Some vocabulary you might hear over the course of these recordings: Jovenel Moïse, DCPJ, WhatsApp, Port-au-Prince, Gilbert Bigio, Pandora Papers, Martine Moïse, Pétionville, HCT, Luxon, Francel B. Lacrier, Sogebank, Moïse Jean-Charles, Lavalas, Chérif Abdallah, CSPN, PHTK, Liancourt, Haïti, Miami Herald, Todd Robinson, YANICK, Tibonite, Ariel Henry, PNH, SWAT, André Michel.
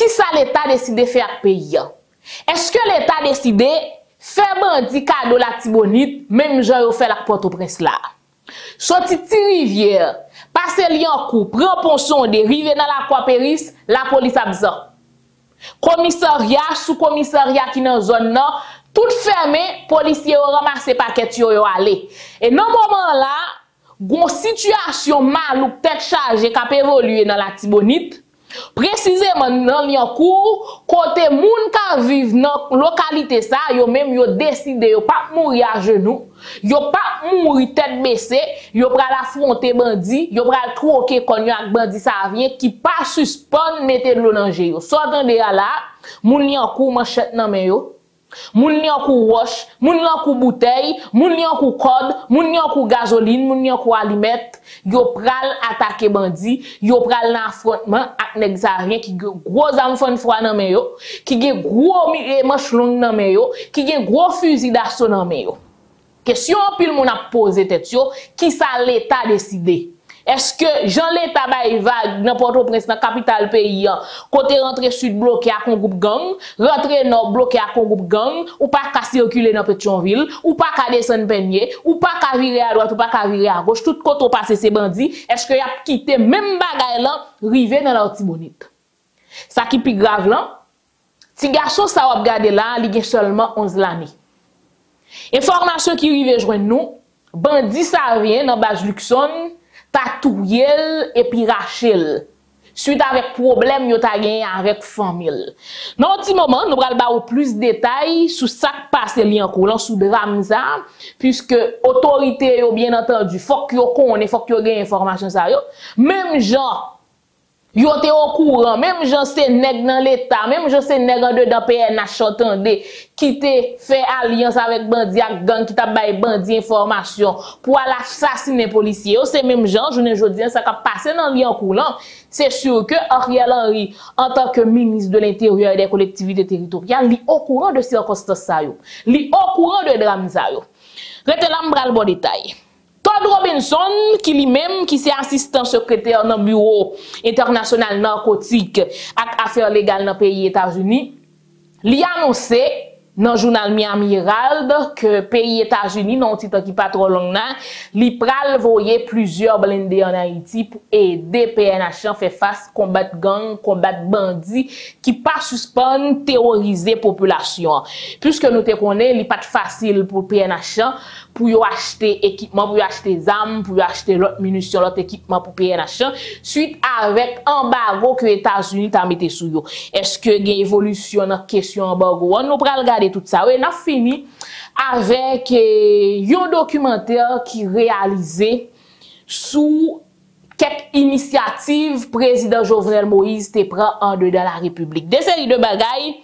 Qui ça l'État décide de faire payer? Est-ce que l'État décide faire bandit cadeau la Tibonite, même gens yo fait la Port-au-Prince là? Sorti rivière, passer lien coup, prend ponçon de rive dans la Croix-Péris, la police absent. Commissariat, sous-commissariat qui dans zone non, tout fermé, policiers ont ramassé paquet yo aller. Et dans moment là, gon situation malouk tête chargée qui évolue dans la Tibonite. Précisément dans Liancourt, côté moun ka vive dans localité ça, yo même yo décide yo pas mourir à genoux, yo pas mourir tête baissée, yo pral affronter bandi, yo pral troquer konyo ak bandi ça vient qui pas suspend mettre l'eau dans jeu yo. S'entendez là, moun Liancourt manchette nan men yo. Moun Liancourt roche, moun Liancourt bouteille, moun Liancourt code, moun Liancourt gasoline, moun Liancourt alimète, yo pral attaquer bandi, yo pral nan affrontement ak nèg sa rien ki gen gros arme fwa nan men yo, ki gen gros manche longue nan men yo, ki gen gros fusil d'assaut nan men yo. Question pile moun a posé tête yo, ki sa l'État décidé? Est-ce que Jean l'État bail vague dans Port-au-Prince dans capitale pays côté rentré sud bloqué à un groupe gang, rentré nord bloqué à un groupe gang, ou pas qu'à circuler dans Pétionville, ou pas qu'à descendre Peigné, ou pas qu'à virer à droite, ou pas qu'à virer à gauche, tout côté passer ces bandits, est-ce que y a quitté même bagaille là rivé dans la Tibonite? Ça qui plus grave là, ti garçon ça va regarder là, il a seulement 11 l'année. Information qui rivé joindre nous, bandit ça vient dans base Luxon. Tatouel et puis Rachel. Suite avec problème yo ta gagné avec famille. Dans un petit moment, nous allons ba ou plus de détails sur ça qui passe li en coulant sous drame ça puisque autorité yo bien entendu faut que yo connait, faut que yo gagne information ça yo. Même gens yo te au courant, même gens c'est nèg dans l'état, même gens c'est nèg en dedans PNH entendez qui te fait alliance avec bandi ak gang qui t'a bail bandi information pour aller assassiner policier. C'est même gens journée jodi ça qu'a passé dans lien coulant. C'est sûr que Ariel Henry en tant que ministre de l'Intérieur et des collectivités territoriales, li au courant de circonstances ça yo. Li au courant de drame ça yo. Rete là m'bral le bon détail. Todd Robinson, qui lui-même, qui c'est assistant secrétaire dans le bureau international narcotique et affaires légales dans le pays États-Unis, lui a annoncé dans le journal Miami Herald que pays États-Unis, non titre qui pas trop long là, lui pral voyer plusieurs blindés en Haïti pour aider PNH à faire face, combattre gang, combattre bandits qui pas suspendre, terroriser population. Puisque nous te connais, il pas facile pour PNH pour acheter équipement, pour acheter des armes, pour acheter l'autre munition, l'autre équipement pour PNH, suite avec embargo que les États-Unis ont mis sur eux. Est-ce que il y a évolution dans la question embargo? On nous va regarder tout ça. On a fini avec un documentaire qui réalisé sous quelques initiatives président Jovenel Moïse te prend en dedans la République. Des séries de bagailles.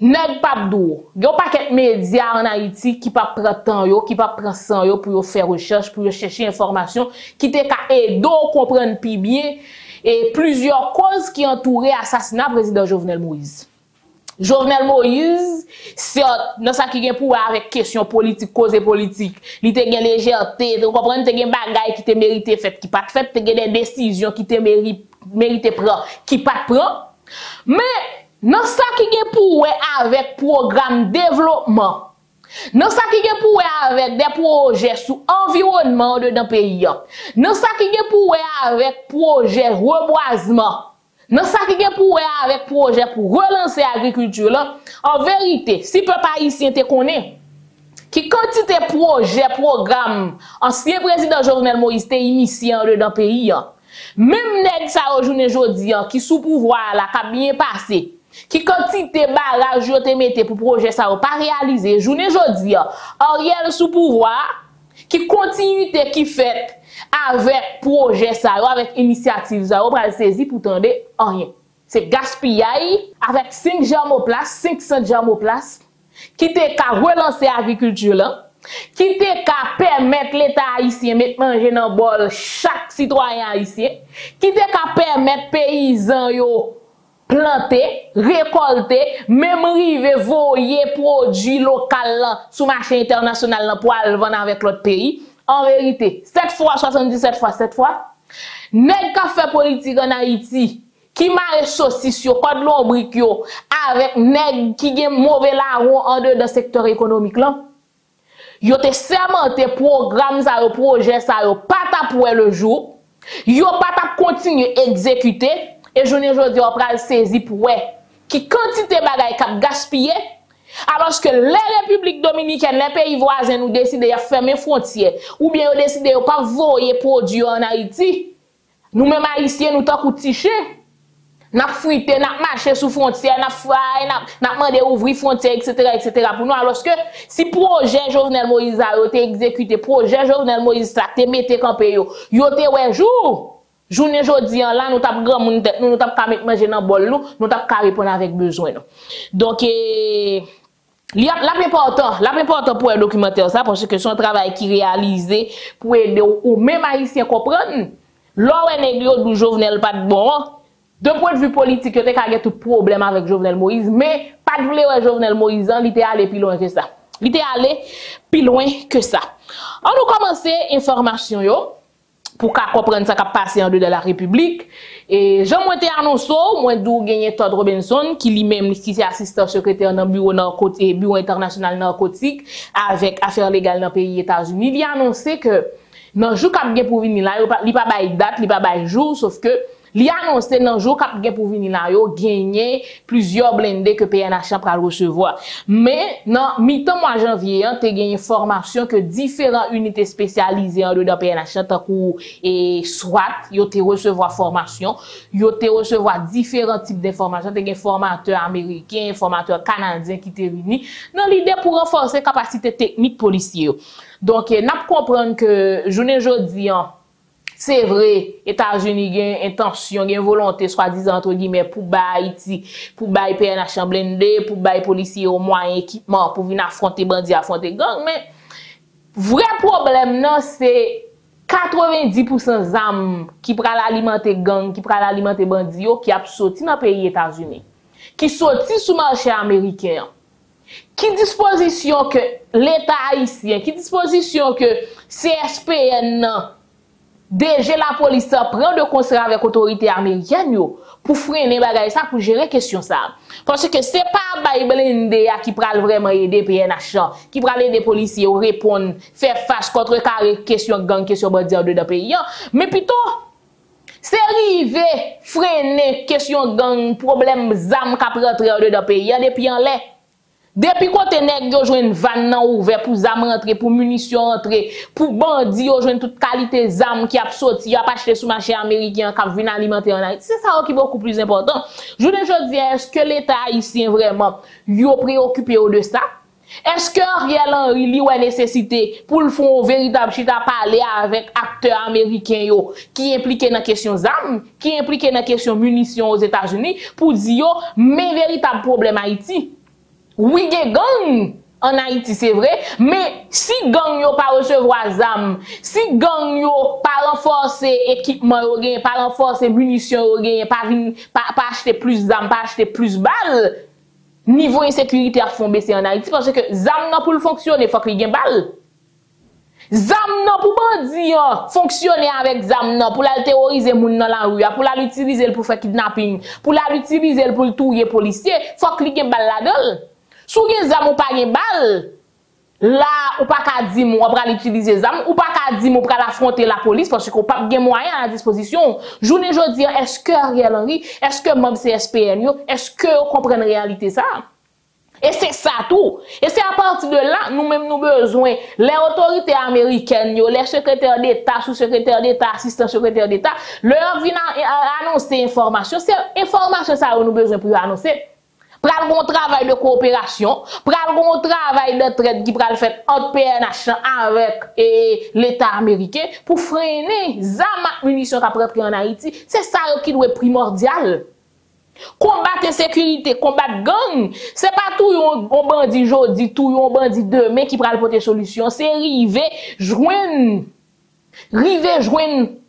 Nèg Papdou, yon paquet média en Haïti qui pa pran tan yo, qui pa pran san yo pour yo faire recherche, pour yo chercher information, qui te ka aido comprendre pi bien et plusieurs causes qui entouraient assassinat président Jovenel Moïse. Jovenel Moïse, c'est dans ça qui gen pou avec question politique, cause politique, li te gen légèreté, vous comprenez, te gen bagay qui te mérité fait, qui pas fait, te gen des décisions qui te mérité prend, qui pas prend. Mais dans ça qui est pour avec programme développement, dans ça qui est pour avec des projets sous environnement dans le pays, dans ça qui est pour avec projet reboisement, dans ça qui est pour avec projet pour relancer l'agriculture, en vérité, si peuple haïtien te connaît, qui quantité projet, programme, ancien président Jovenel Moïse te initié dans le pays, même nèg ça aujourd'hui jodi qui sous pouvoir là qui bien passé, qui quantité barrage yo te mette pour projet ça pas réalisé journée jodi Ariel sous pouvoir qui continue qui fait avec projet ça avec initiative ça pral saisir pour tendre rien. C'est gaspillage avec 5 jambes au place, 500 jambes au place qui te ka relancer agriculture là, qui te ka permettre l'État haïtien mettre manger dans bol chaque citoyen haïtien, qui te ka permettre paysan yo planter, récolter, même river voyer produits locaux sur marché international pour aller vendre avec l'autre pays. En vérité, 7 fois 77 fois 7 fois, nèg ka fait politique en Haïti qui m'a saucisse yo code l'ombrique yo avec nèg qui gen mauvais larron en dedans secteur économique là yo te sermenté programme ça yo projet ça yo pas ta pour le jour yo pas ta continuer exécuter et journée aujourd'hui on pral saisi pour qui quantité bagay k'ap gaspiller alors que les républiques dominicaines, les pays voisins nous décident de fermer frontières ou bien ils décident de pas voyer produits en Haïti. Nous même haïtiens nous tant qu'on tiche n'a fuité, n'a marché sous frontière, n'a frappé, n'a demandé ouvrir frontière, etc. pour nous. Alors que si projet Jovenel Moïse a été exécuté, projet Jovenel Moïse a été mis en campé, il a été un jour, journée aujourd'hui là nous tap grand moun tête, nous tap ka mettre manger dans bol nous, nous tap ka répondre avec besoin. Donc la plus important pour un documentaire ça parce que son travail qui réalisé pour aider ou même haïtien comprendre l'ouen négro du Jovenel pas de bon de point de vue politique il y a tout problème avec Jovenel Moïse mais pas de vouloir Jovenel Moïse il était allé plus loin que ça on nous commencer information yo pour qu'on comprenne ce qui a passé en dehors de la République. Et je m'en ai annoncé, moi, d'où gagné Todd Robinson, qui lui-même, qui est assistant secrétaire dans le bureau international narcotique, avec affaires légales dans le pays États-Unis, il a annoncé que, dans le jour qu'il y a pour venir là, il n'y a pas de date, il n'y a pas de jour, sauf que, il a annoncé dans le jour qu'il y a pour venir là, il a gagné plusieurs blindés que PNH a recevoir. Mais, dans mi-temps mois janvier, il a gagné formation que différentes unités spécialisées en dedans PNH, tant que SWAT, il a recevoir formation, il a recevoir différents types d'informations, il a formateurs américains, formateurs canadiens qui étaient venus, dans l'idée pour renforcer la capacité technique policière. Donc, il a compris que, aujourd'hui, c'est vrai, États-Unis ont une intention, une volonté, soi-disant, entre guillemets, pour Haïti, pour bailler PNH en blindé, pour bailler policiers au moyen équipement, pour venir affronter bandits, affronter gang. Mais, vrai problème, non, c'est 90% d'armes qui pral alimenter gang, qui pral alimenter bandits, qui a sorti dans le pays États-Unis, qui sorti sous marché américain. Qui disposition que l'État haïtien, qui disposition que CSPN, déjà la police prend de concert avec l'autorité américaine pour freiner bagay ça, pour gérer question ça. Parce que c'est pas bay blindé qui pral vraiment aider PNH, qui pral aider policiers à répondre, faire face contre carré question gang, question bandit de pays. Mais plutôt, c'est arrivé, freiner question gang, problème zam qui rentre dans pays, depuis en l'air. Depuis quand les nègres ont joué une vanne ouverte pour zam rentrer, pour munitions rentrer, pour bandits, ont joué toute qualité zam qui a sorti, a pas acheté sur le marché américain, qui a venu alimenter en Haïti. C'est ça qui est beaucoup plus important. Je veux dire, est-ce que l'État haïtien vraiment, yo préoccupé de ça? Est-ce que Ariel Henry li wè nécessité pour le fond véritable chita parler avec acteurs américains yo qui impliqués dans question armes, qui impliqués dans question munitions aux États-Unis pour dire yo mais véritable problème Haïti? Oui, il y a des gangs en Haïti, c'est vrai, mais si gang yo pas recevoir zam, si gang yo pas renforcer équipement yo gen, pas renforcer munitions yo gen, pas acheter plus zam, pas acheter plus balles, niveau insécurité a fond baisser en Haïti parce que zam nan pou le fonctionner, faut qu'il y ait balle. Zam nan pou bandi fonctionner avec zam nan pour la terroriser moun nan la rue, pour la l'utiliser pour faire kidnapping, pour la l'utiliser pour touyer policier, faut qu'il y ait balle là-dedans. Sou gen zam ou pa gen bal, la ou pa ka di moun ou pral utiliser zam, ou pa ka di moun pral affronter la police parce qu'on pa gen moyen à disposition. Journée jodi, est-ce que Ariel Henry, est-ce que même CSPN yo, est-ce que vous comprenez réalité ça? Et c'est ça tout. Et c'est à partir de là, nous-mêmes nous besoin, les autorités américaines, les secrétaires d'État, sous-secrétaires d'État, assistants secrétaires d'État, leur viennent annoncer information. C'est information ça nous besoin pour annoncer. Pral bon travail de coopération, pral bon travail de traite qui pral fait entre PNH avec l'État américain pour freiner les armes et munitions qui prennent en Haïti. C'est ça qui doit être primordial. Combattre l'insécurité, combattre gang, c'est pas tout yon bandit aujourd'hui, tout yon bandit demain qui pral porter solution. C'est river joindre,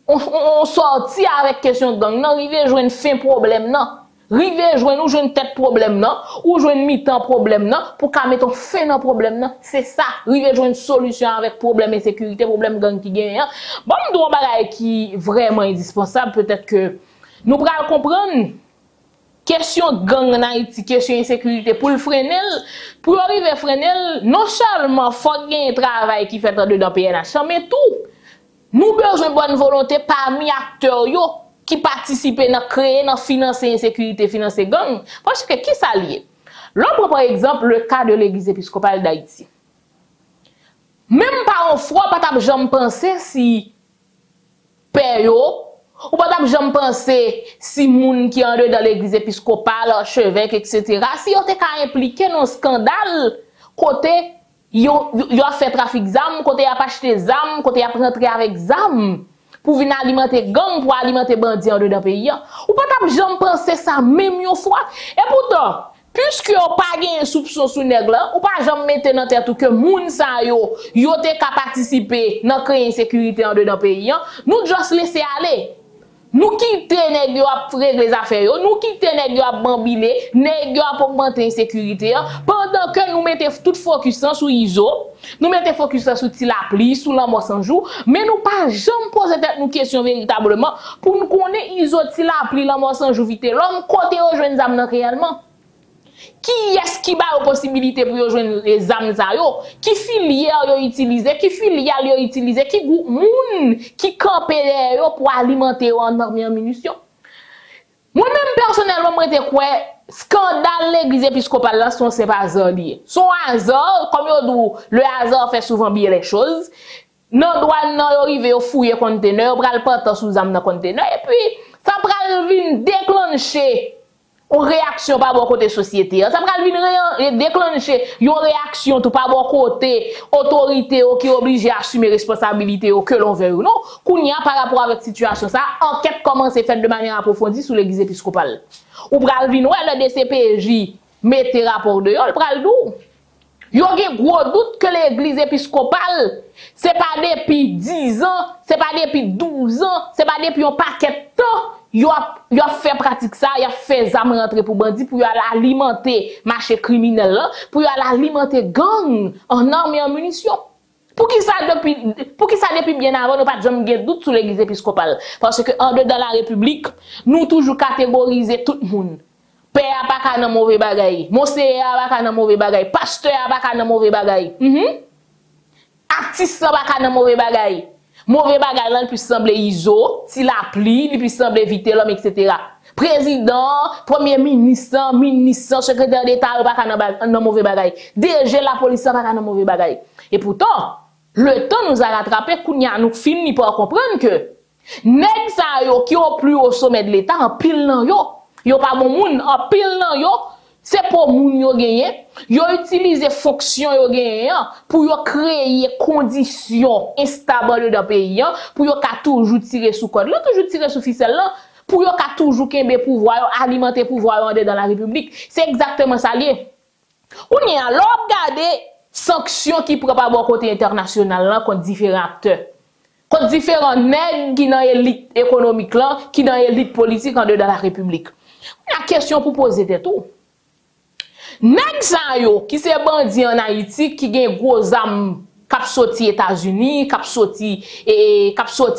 on sortit avec question gang, non, river joindre fin problème, non. Rive jouen ou jouen tête problème non ou jouen mi-temps problème non pour qu'à mettre fin dans problème non c'est ça rive jouen solution avec problème insécurité problème gang qui gagne bon on doit bagay qui vraiment indispensable peut-être que Nous prenons comprendre question gang en Haïti, question insécurité pour le freiner, pour arriver à freiner, non seulement il faut qu'il y ait un travail qui fait dans le PNH, mais tout. Nous besoin de bonne volonté parmi acteurs qui participent à créer, à financer l'insécurité, financer gang. Parce que qui s'allie? L'autre, par exemple, le cas de l'église épiscopale d'Haïti. Même par un froid, pas jamais penser si payo, ou pas jamais penser si moun qui entre dans l'église épiscopale, archevêque, etc. Si on est impliqué dans un scandale, côté yo a fait trafic zam, côté a pas acheté zam, côté a rentré avec zam, pour venir alimenter gang, pour alimenter bandits en dedans pays. Ou pas jamais penser ça même une fois. Et pourtant, puisque vous pas gain soupçon sous nègre ou pas jamais mettre dans tête que moun sa yo te ka participer dans créer insécurité en dedans pays, nous juste laisser aller. Nous quitter nèg yo a régler les affaires yo, nous quitter nèg yo a bambiler, nèg yo a augmenter insécurité pendant que nous mettez toute focus sur ISO, nous mettez focus sur ti la pli, sur la mort sans jour, mais nous pas jamais poser tête nous question véritablement pour nous connaître ISO ti la pli, la mort sans jour vite l'homme côté rejoindre zam nan réellement. Qui est-ce qui a la possibilité pour rejoindre les âmes à eux? Qui filière yo utilisé? Qui filiale yo utilisé? Qui moun qui campait yo pour alimenter en armée en munitions? Moi-même personnellement, moi te quoi scandale l'église épiscopale là sont c'est pas hasard lié. Son hasard comme yo dit, le hasard fait souvent bien les choses. Non douane non arrivé au fouiller conteneur, bral pantan sous âme dans conteneur et puis ça pral vinn déclencher une réaction par bon côté société. Ça va venir déclencher une réaction tout par bon côté autorité qui est obligée à assumer responsabilité que l'on veut ou non. Kounia par rapport avec situation ça, enquête commence faite de manière approfondie sur l'église épiscopale. Ou pral vinn ouais le DCPJ mettez rapport de yo, pral dou. Yo gen gros doute que l'église épiscopale c'est pas depuis 10 ans, c'est pas depuis 12 ans, c'est pas depuis un paquet de temps. Yo a fait pratique ça, yo a fait zam rentrer pour bandit pour alimenter marché criminel là, pour alimenter gang en armes et en munitions. Pour qui ça depuis bien avant, nous pas jamais doute sur l'église épiscopale parce que en dedans la République, nous toujours catégoriser tout le monde. Père pas ka nan mauvais bagay, monseigneur pas ka nan mauvais bagay, pasteur pas ka nan mauvais bagay. Artiste pas ka nan mauvais bagay. Mauvais bagage, il peut sembler ISO, s'il appli, il peut sembler éviter l'homme, etc. Président, premier ministre, secrétaire d'État, il pas un mauvais bagage. DG, la police, il pas un mauvais bagage. Et pourtant, le temps nous a rattrapé, nous finissons par comprendre que, nèg sa yo qui au plus haut sommet de l'État, en pile nan yo, yo pas bon moun, en pile nan yo, c'est pour moun yo gagné, yo utiliser fonction yo gagné pour yo créer conditions instables dans pays pour yo ka toujours tirer sous corde, toujours tirer sous ficelle là, pour yo ka toujours kembe pouvoir alimenter pouvoir dans la République. C'est exactement ça lié. On y a alors regarder sanctions qui prend pas bon côté international là contre différents acteurs. Contre différents nèg qui dans élite économique là, qui dans élite politique en dedans la République. La question pour poser c'est tout. Nèg sa yo qui se bandi en Haïti qui gen gros zam k'ap soti États-Unis, k'ap soti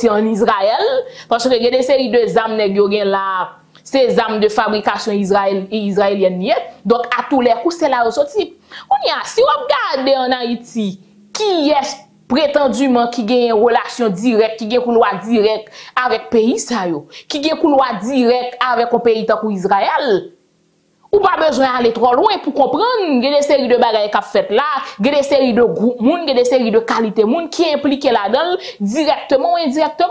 en Israël parce que gen des séries de zam nèg yo gen la, ces zam de fabrication israélienne yé. Donc à tous les coups c'est là où sorti. On y a si on regarde en Haïti qui est prétendument qui gagne relation directe, qui gagne couloir direct avec pays sa yo, qui gagne couloir direct avec un pays tant qu'Israël. Ou pas besoin d'aller trop loin pour comprendre, il y a des séries de bagages qui fait là, il y a des séries de groupes, il y a des séries de qualité moun qui impliquent là-dedans directement ou indirectement.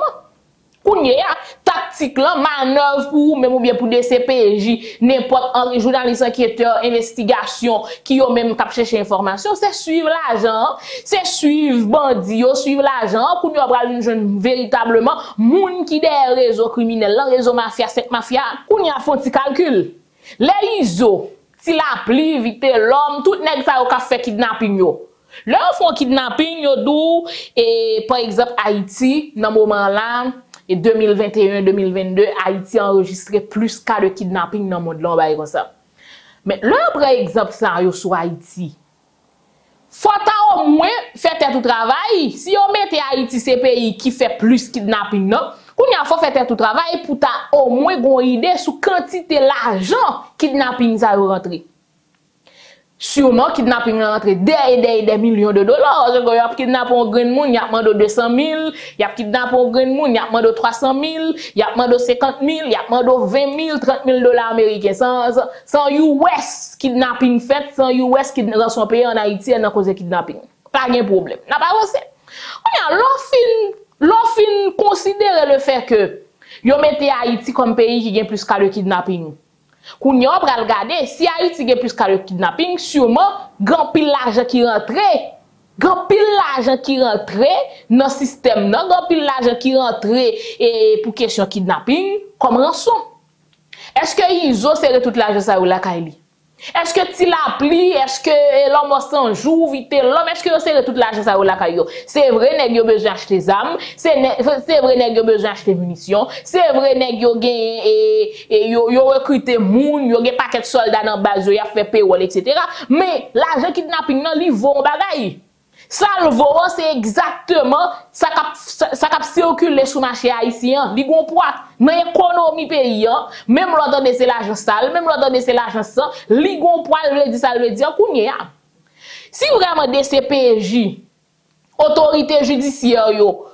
Kounye ya, tactique là, manœuvre pour même ou bien pour DCPJ, n'importe un journaliste enquêteur, investigation qui yo même cap chercher information, c'est suivre l'agent, c'est suivre bandit, suivre l'agent pour yo pral jeune véritablement moun qui des réseaux criminels, réseau mafia, cette mafia, kounye a font ti calcul. Les ISO, si la pli, vite l'homme, tout nèg sa yo ka fait kidnapping yo. Leur font kidnapping yo dou, et par exemple Haïti, dans moment là, et 2021-2022, Haïti a enregistré plus cas de kidnapping dans le monde là, comme ça. Mais leur par exemple ça yo sur Haïti. Faut au moins faire tout travail, si on mette Haïti c'est pays qui fait plus kidnapping non. Kounya faut faire tout travail pour ta au moins gon idée sur quantité l'argent kidnapping ça rentré. Sûrement kidnapping rentré des millions de dollars. Il y a kidnappé un grand monde, il a demandé 200 000, il a kidnappé un grand monde, il a demandé 300 000, il a demandé 50 000, il a demandé 20 000, 30 000 dollars américains sans US kidnapping fait, sans US qui dans son pays en Haïti en cause de kidnapping. Pas de problème. N'a pas avancé. On a l'offre considérer le fait que yo mettez Haïti comme pays qui gagne plus qu'à le kidnapping. Qu'on y a pral regarder si Haïti gagne plus qu'à le kidnapping, sûrement grand pile l'argent qui rentrait, grand pile l'argent qui rentrait dans système, non grand pile l'argent qui rentrait et pour question kidnapping comme rançon. Est-ce que Izo serait toute l'argent ça ou la Kaili? Est-ce que tu l'appli, est-ce que l'homme s'en joue, vite l'homme, est-ce que c'est toute l'argent ça ou la caillou? C'est vrai, nèg yo besoin acheter des armes, c'est vrai, nèg yo besoin acheter munitions, c'est vrai, nèg yo gagne et yo recruter moun, yo gagne paquet de soldats dans base, yo fait payroll, etc. Mais l'argent kidnapping nan li vaut bagay. Ça le vaut, c'est exactement ça cap circuler sur marché haïtien, li gon poids dans économie paysan, même l'autre de c'est l'argent sale, même l'autre de c'est l'argent sans, li gon poids le dit ça le dire kounya. Si vraiment DCPJ, autorité judiciaire yo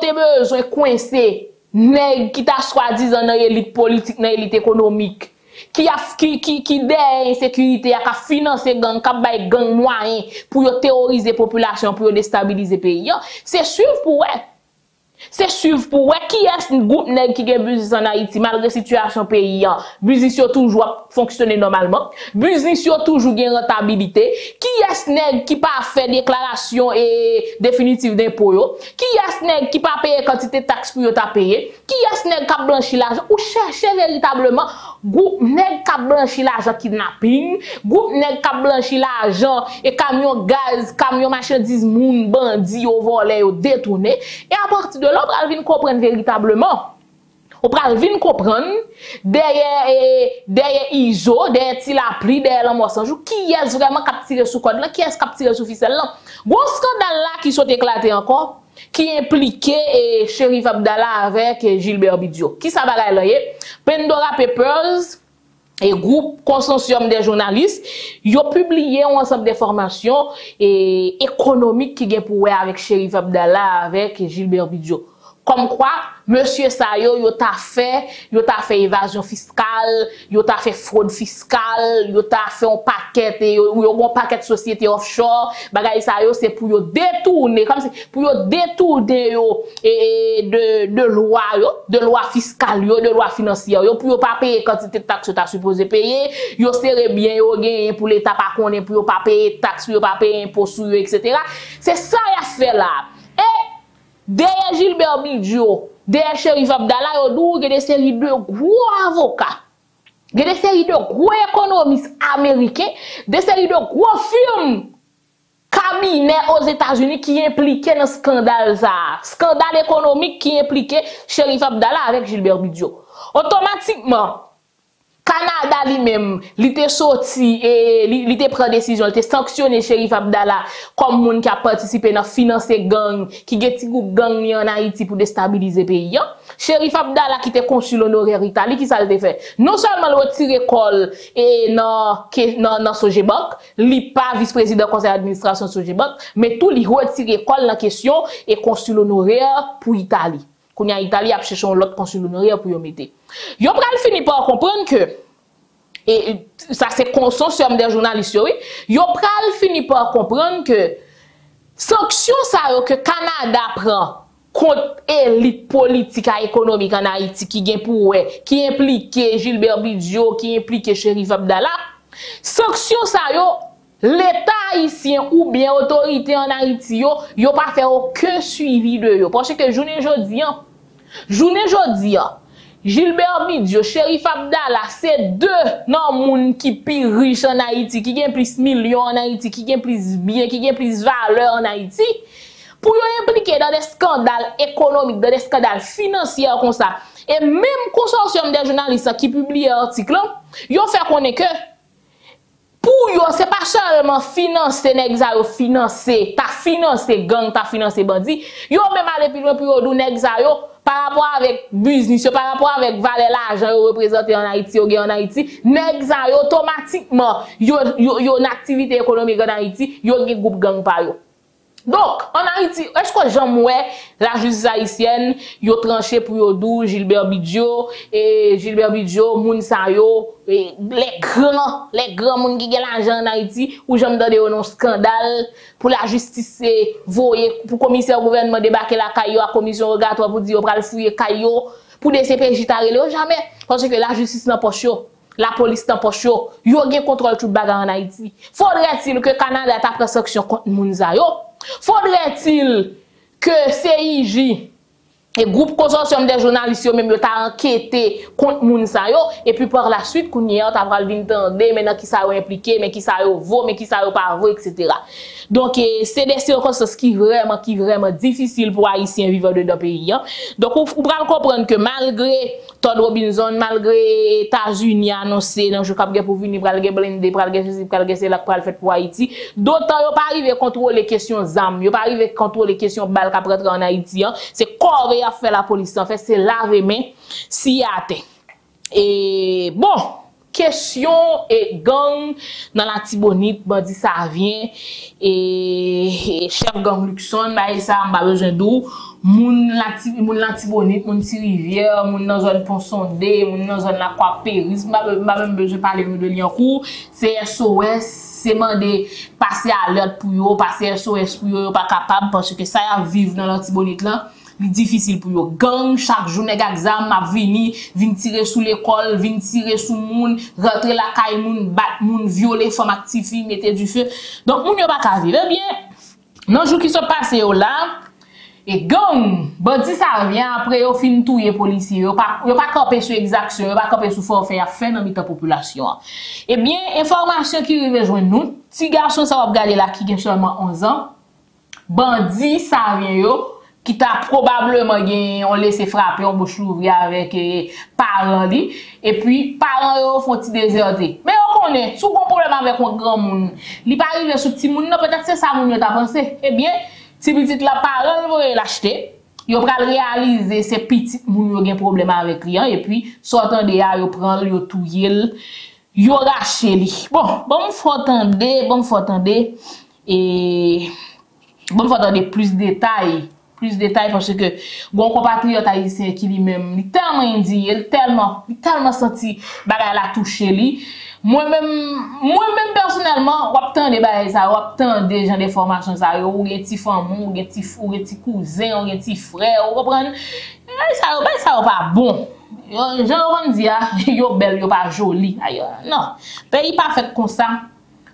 te besoin coincer nèg qui t'a soi-disant dans élite politique, dans élite économique. Qui des insécurité a financer gang cap bay gang moyen pour terroriser population pour déstabiliser pays c'est suivre pour ouais c'est suivre pour ouais qui est groupe nèg qui gagne business en Haïti malgré situation pays business toujours fonctionner normalement business toujours gagne rentabilité qui est nèg qui pas fait déclaration et définitive d'impôt qui est nèg qui pas payer quantité taxe pour t'a payer qui est nèg qui blanchi l'argent ou chercher véritablement groupe nèg ka blanchi l'argent kidnapping, groupe nèg ka blanchi l'argent et camion gaz, camion marchandise moun bandi yo volé yo détourné et à partir de là on va venir comprendre véritablement. On va venir comprendre derrière Izo, derrière Tilapli, derrière l'Amosanjou qui est vraiment capturé sous code là, qui est capturé sous ficelle là. Gros scandale là qui sont éclaté encore qui impliquait Chérif Abdallah avec Gilbert Bigio. Qui ça va là? Pandora Papers et groupe consortium des journalistes, ils ont publié un ensemble d'informations économiques qui gagne pour avec Chérif Abdallah avec Gilbert Bigio. Comme quoi, monsieur Sayo, il a fait évasion fiscale, il a fait fraude fiscale, il a fait un paquet, de sociétés offshore. Bagay Sayo, c'est pour détourner, comme c'est pour détourner de loi fiscale, de loi financière, pour pas payer quantité de taxes que tu as supposé payer, il serait bien, il gagne pour l'État pas connaître, pour pas payer taxes, pour pas payer impôts sur eux, etc. C'est ça qu'il a fait là. Derrière Gilbert Bigio, derrière Chérif Abdallah, il y a des séries de gros avocats, des séries de gros économistes américains, des séries de gros firmes, cabinets aux États-Unis qui impliquaient dans scandale économique qui impliquait Chérif Abdallah avec Gilbert Bigio. Automatiquement, Canada lui-même, il était sorti et il était pris décision, il était sanctionné Chérif Abdallah comme monde qui a participé dans financer gang, qui geti groupe gang en Haïti pour déstabiliser pays. Chérif Abdallah qui était consul honoraire Italie, qui ça le fait? Non seulement le retiré col et dans Sogebank, il pas vice-président du conseil d'administration de Sogebank, mais tout il retiré col la question et consul honoraire pour Italie. Qu'on y a Italie a cherché l'autre consul honoraire pour y mettre. Yo pral fini par comprendre que et ça c'est consortium des journalistes oui, yo pral fini par comprendre que sanction ça que Canada prend contre élite politique et économique en Haïti qui gagne pour qui implique Gilbert Bigio, qui implique Chérif Abdallah, sanction ça l'État haïtien ou bien autorité en Haïti yo pas fait aucun suivi de yo parce que journée jodian Gilbert Bigio, Chérif Abdallah, c'est deux non moun qui plus riche en Haïti, qui gagne plus millions en Haïti, qui gagne plus bien, qui gagne plus valeur en Haïti, pour yon impliquer dans des scandales économiques, dans des scandales financiers comme ça. Et même consortium des journalistes qui publie article, yon fait connaître que Pour yo, c'est pas seulement financer nexa yo financer, ta financer gang, ta financer bandit. Yo même aller plus loin pour yo dou nexa yo par rapport avec business, par rapport avec valeur l'argent yo représenté en Haïti, yo gen en Haïti, nexa yo automatiquement yo une activité économique en Haïti, yo gen groupe gang par yo. Donc, en Haïti, est-ce que j'aime la justice haïtienne, yo tranché pour yo dou Gilbert Bigio, Mounsayo, les grands moun qui gen l'argent en Haïti, ou j'aime donner un scandale pour la justice, voyer, pour commissaire gouvernement débarquer la caillou à commission rogatoire pour dire yo pral fouiller caillou, pour DCPJ taré le jamais, parce que la justice n'a pas chaud. La police t'en poche yo, yo gen contrôle tout bagarre en Haïti. Faudrait-il que Canada ta prenne sanction contre Mounza yo? Faudrait-il que CIJ et groupe consortium des journalistes yo même yo ta enquêté contre Mounza yo et puis par la suite kounye ta pral vinn tande maintenant qui ça yo impliqué, mais qui ça yo vaut, mais qui ça yo pas vaut, etc. Donc c'est des circonstances qui vraiment difficile pour haïtiens vivant dans le pays. Donc vous pouvez comprendre que malgré Todd Robinson, malgré États-Unis annoncé dans le cap pour venir pour aller blindé pour aller ceci pour aller c'est là pour le fait pour Haïti, d'autant yo pas arriver contrôler question zam, yo pas arriver contrôler question balle qui rentre en Haïti. C'est corps à faire la police en fait, c'est laver main si atteint. Et bon, question et gang dans la Tibonite, bandit ça vient et chef gang Luxon, bah ça on pas besoin d'où, moun la Tibonite, moun ti rivière, moun dans zone Ponsondé, moun dans zone la Croix Péris, m'a même besoin parler de Liancourt, c'est SOS, c'est mandé passer à l'autre pour yo, passer SOS pour yo pas capable parce que ça y a vivre dans la Tibonite là. Difficile pour yo gang chaque jour nèg exam a vinn tirer sous l'école, vinn tirer sous moun, rentrer la caille moun, bat moun, violer femme actifi, mettre du feu. Donc moun yo pas ka vivre bien. Nan jour qui se passe yo là et gang bandi ça vient après yo fin touyer policier, yo pas camper sur exaction, yo pas camper sur forfait à faire dans mitan population. Et bien information qui rive joindre nous, petit garçon ça va regarder là qui gen seulement 11 ans. Bandi ça vient yo qui t'a probablement gagné, on laissé frapper, on bouche ouvrir avec parents li, et puis parents yo font ti déserter. Mais on connaît, sous un problème avec un grand monde, li pas arrivé sous petit monde, peut-être c'est ça moun yo t'a pensé. Eh bien, si petite la parent voye l'acheter, yo pral réaliser c'est petit moun yo gen problème avec li et puis sortant de ya yo prend yo touye l, yo rache li. Bon faut attendre plus de détails. Parce que bon compatriote haïtien qui lui-même il tellement indi, il tellement senti bagay la touché lui. Moi-même personnellement, ou tande bagay ça, ou tande gens des formations ça, ou gen ti famou, ou gen ti fou, ou gen ti cousin, ou gen ti frère, ou comprendre. Ça pas bon. Genre on dit ah, yo belle, yo pas jolie. Non, pays pas fait comme ça.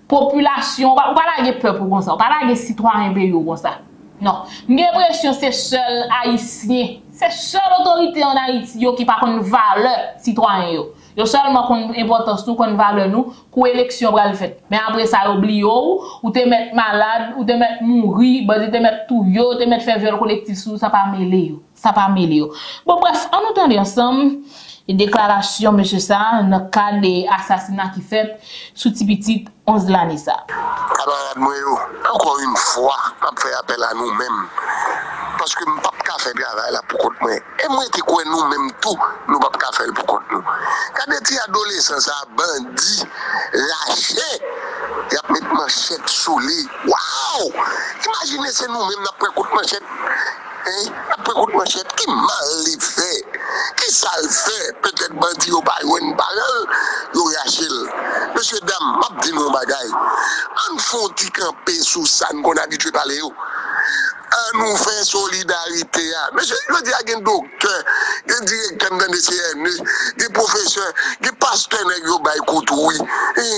Population, ou pas la gen peuple comme ça, ou pas la gen citoyen pays comme ça. Non, j'ai l'impression que c'est seul haïtien, c'est seule autorité en Haïti qui n'a pas de valeur citoyen. Il y a seulement l'importance nous, qu'on valeur nous, qu'on élection va le faire. Mais après ça, oublié ou te mettre malade, ou te mettre mourir, ou te mettre tout, ou te mettre faire viol collectif, ça pas mêlé. Bon, bref, en entendant ensemble, les déclarations, monsieur, ça, dans le cas des assassinats qui fait sous petite 11 l'année, ça. Camarade Moyo, encore une fois, on fait appel à nous-mêmes. Parce que nous ne pouvons pas faire de travail là pour contre moi. Et moi, qui crois nous-mêmes tout, nous ne pouvons pas faire pour contre nous. Quand des adolescents, ça bandit, lâché, ils ont mis manchette sous lui. Waouh! Imaginez, c'est nous-mêmes qui avons pris contre manchette. Après coup de manchette, qui mal fait, qui sale fait, peut-être bandit au bail ou une barrel, ou yachil. Monsieur, dame, m'a dit nos bagailles. On fait un petit campé sous ça, qu'on a habitué par les hauts. On nous fait solidarité. Monsieur, je veux dire, il y a un docteur, il y a un directeur dans les CNE, des professeurs, des pasteurs, qui ont bail coutoui.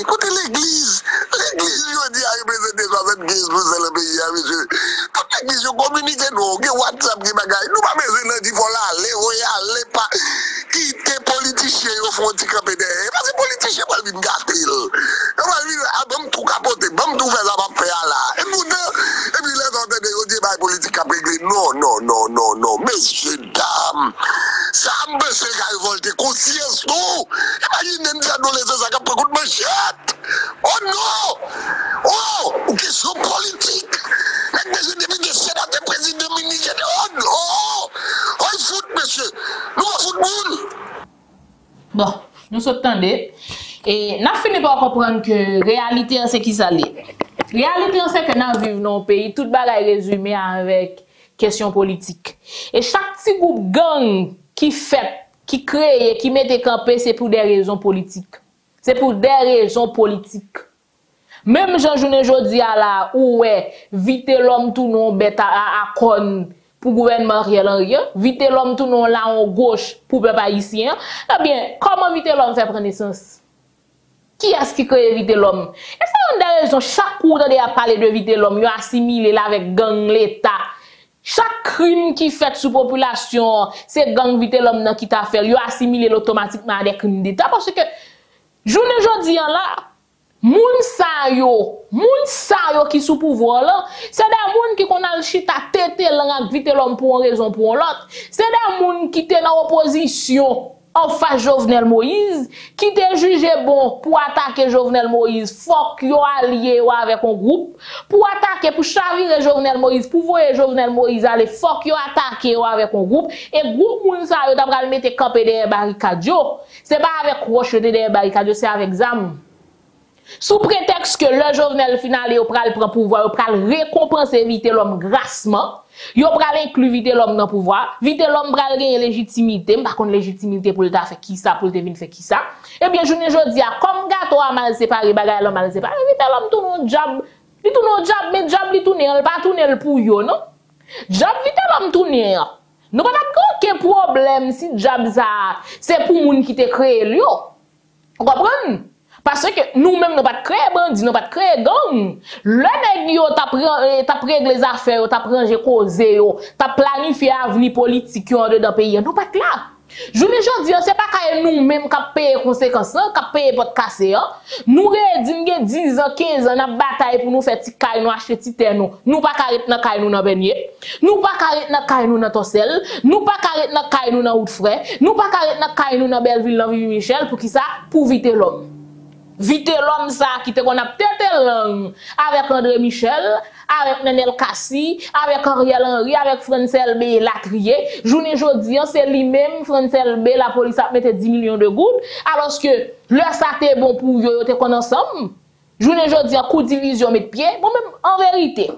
Écoutez, l'église, je veux dire, représente 75% du pays, monsieur. Toute l'église, je communique, nous, WhatsApp, des bagailles. Nous, pas besoin de voilà, aller, pas. Quitter politicien, au fond, petit campé derrière. Parce que politicien, pas le gâter. On va lui dire, bon, tout capoter, bon, tout faire, ça va faire là. Et nous, politique après non, messieurs, dames, ça me fait révolter conscience, non, imaginez des adolescents qui prennent coup de manchette. Oh non! Oh! Une question politique. Les députés, sénateurs, présidents, ministres. Oh non! Oh, il fout, monsieur. Nous, on fout le monde. Bon, nous sommes tendés. Et nous finissons par comprendre que la réalité, c'est qui ça l'est. La réalité, c'est que nous vivons dans un pays, tout le monde est résumé avec question politique. Et chaque petit groupe gang qui fait, qui crée, qui met des campés, c'est pour des raisons politiques. C'est pour des raisons politiques. Même Jean-Journée Jodi à la, ouais, vite l'homme tout non bête à con pour gouvernement Ariel Henry, vite l'homme tout non là en gauche pour peuple haïtien. Eh bien, comment vite l'homme fait prendre naissance? Qui est-ce qui crée vite l'homme? Et c'est une des raisons, chaque coup de parler de vite l'homme, il a assimilé là avec gang l'État. Chaque crime qui fait sous population, c'est gang vite l'homme qui t'a fait, il a assimilé automatiquement à des crimes d'État parce que journée aujourd'hui là, moun sa yo qui sous pouvoir là, c'est des moun qui qu'on a chita tête là vite l'homme pour une raison pour l'autre. C'est des moun qui étaient dans opposition en face Jovenel Moïse, qui étaient jugé bon pour attaquer Jovenel Moïse, fuck yo allié avec un groupe pour attaquer pour chavirer Jovenel Moïse, pour voir Jovenel Moïse aller fuck yo attaquer avec un groupe et groupe moun sa yo t'a pral mettre camper derrière barricade yo. C'est pas avec roche derrière barricade, c'est avec zam. Sous prétexte que le Jovenel final yo pral prend pouvoir, yo pral récompenser vite l'homme grassement, yo pral inclure vite l'homme dans pouvoir, vite l'homme pral gagner légitimité, par contre légitimité pour le ta fait qui ça, pour le devine fait qui ça. Eh bien journée jodi a comme gâteau a mal séparé, bagay l'homme mal séparé, vite l'homme tourne un job, li tourne un job, mais job li tourne, il pas tourne pour yo non. Job vite l'homme tourne. Nous pas aucun problème si job ça, c'est pour moun qui te créé lui. Vous comprenez? Parce que nous-mêmes, nous pas créer bandits, nous pas créer gang. Le nèg yo t'a régler les affaires, t'a ranger cause yo, t'a planifier avenir politique en dedans pays. Nous pas là. Journée jodi, c'est pas nous-mêmes qui payer conséquences, qui payer porte casser. Nous redin gen 10 ans, 15 ans n'a bataille pour nous faire ti caille, nous acheter ti terre nous. Nous pas carré dans caille nous dans beignet. Nous pas carré dans caille nous dans Tossel, nous pas carré dans caille nous dans Haute-Frère, nous pas carré dans caille nous dans Belleville dans Michel pour qui ça? Pour vite l'homme. Vite l'homme ça qui te qu'on a peut-être langue avec André Michel, avec Nenel Kassi, avec Ariel Henry, avec Francel B. Lacrier. Journée jodi, c'est lui-même Francel B. la police a mis 10 millions de gouttes alors que le ça t'est bon pour yo te qu'on ensemble. Journée jodi, coup division met pied. Bon même en vérité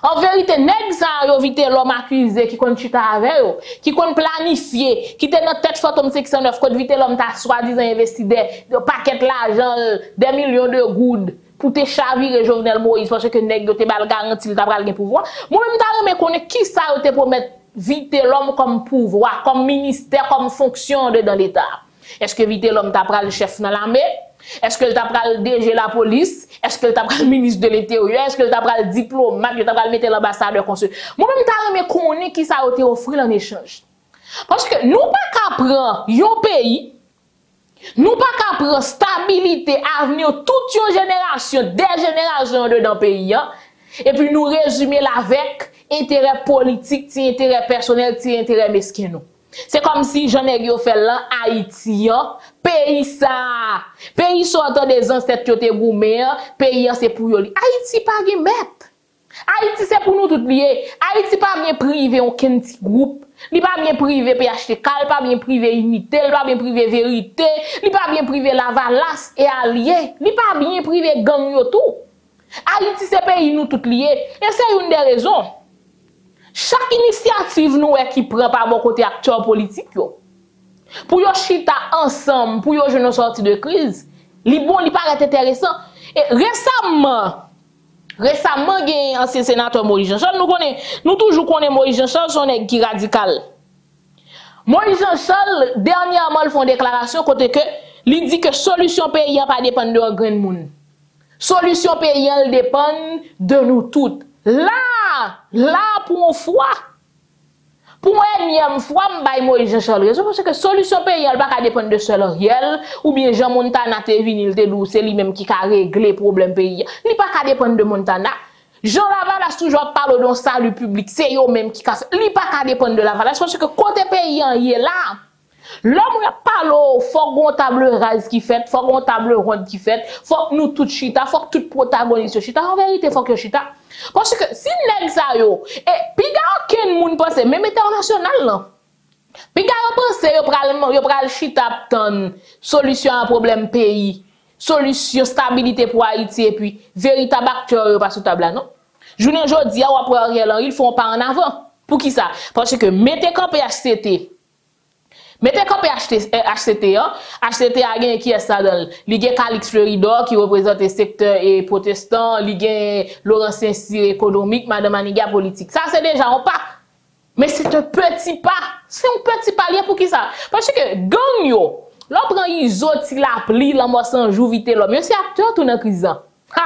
nèg ça yo vite l'homme accusé qui kon chita avec yo, qui kon planifié, qui était dans tête fantôme 609 code vite l'homme t'a soi-disant investi des paquets l'argent des millions de goud pour te chavirer Jovenel Moïse parce que nèg yo te bal garanti t'a pral gen pouvoir. Moi même t'a remet connait qui ça yo te promet vite l'homme comme pouvoir, comme ministère, comme fonction dedans l'État. Est-ce que vite l'homme t'a pral chef dans l'armée? Est-ce que le tapral DG la police? Est-ce que le tapral ministre de l'Intérieur? Est-ce que le tapral diplomate? Le tapral mettre l'ambassadeur consul? Moi-même, t'as aimé connaître qui ça a été offert en échange. Parce que nous pas qu'à prendre un pays, nous pas qu'à prendre stabilité, avenir, toute une génération, des générations dedans le pays, hein? Et puis nous résumer avec intérêt politique, intérêt personnel, intérêt mesquin. C'est comme si j'en ai fait là, Haïti, pays ça. Pays sortant des ancêtres qui goumé, pays c'est pour yoli. Haïti pas de bête. Haïti c'est pour nous tout lié. Haïti pas bien privé, aucun petit groupe. Li pas bien privé PHTK, pas bien privé unité, pas bien privé vérité, li pas bien privé Lavalas et allié, li pas bien privé gang yo tout. Haïti c'est pays nous tout lié. Et c'est une des raisons. Chaque initiative nous qui prend par bon côté acteur politique yo. Pour yo chita ensemble, pour yo jeune sortie de crise, li bon li paraît intéressant. Et récemment gen ancien sénateur Moïse Jean-Charles, nous toujours connaît Moïse Jean-Charles son nèg qui radical. Moïse Jean-Charles dernièrement il font déclaration côté que li dit que solution paysan pas dépend de grand monde. Solution paysan dépend de nous toutes. Là, pour une fois, pour une énième fois, je vais Moïse Jean-Charles. Parce que solution pays, elle ne va pas dépendre de seul Ariel, ou bien Jean Montana, c'est lui-même qui a réglé le problème pays. Il ne va pas dépendre de Montana. Jean Lavalas, toujours parle d'un salut public, c'est eux-mêmes qui cassent. Il ne va pas dépendre de Lavalas, parce que côté pays, il est là. L'homme parle, faut qu'on table rase qui fait, faut qu'on table ronde qui fait, faut que nous tout chita, faut que tout protagoniste chita. En vérité, faut que chita. Parce que si nèg sa yo, et puis aucun moun pense, même international là. Puis yo pense yo pral chita ton solution à problème pays, solution stabilité pour Haïti et puis véritable acteur yo pas sous table là, non. Journée aujourd'hui, après Ariel Henry, ils font pas en avant. Pour qui ça? Parce que mettez camp HCT. Mettez camp HCT, hein? HCT a gagné qui est ça dans Ligue Calix Floridor qui représente le secteur et protestant, Ligue Laurent Saint-Cyr économique, Madame Aniga politique. Ça, c'est déjà un pas. Mais c'est un petit pas. C'est un petit palier pour qui ça? Parce que gang yo, l'on prend iso, il a pli, l'on m'a sans jour vite l'homme. Yo c'est acteur tout dans crise. Ah,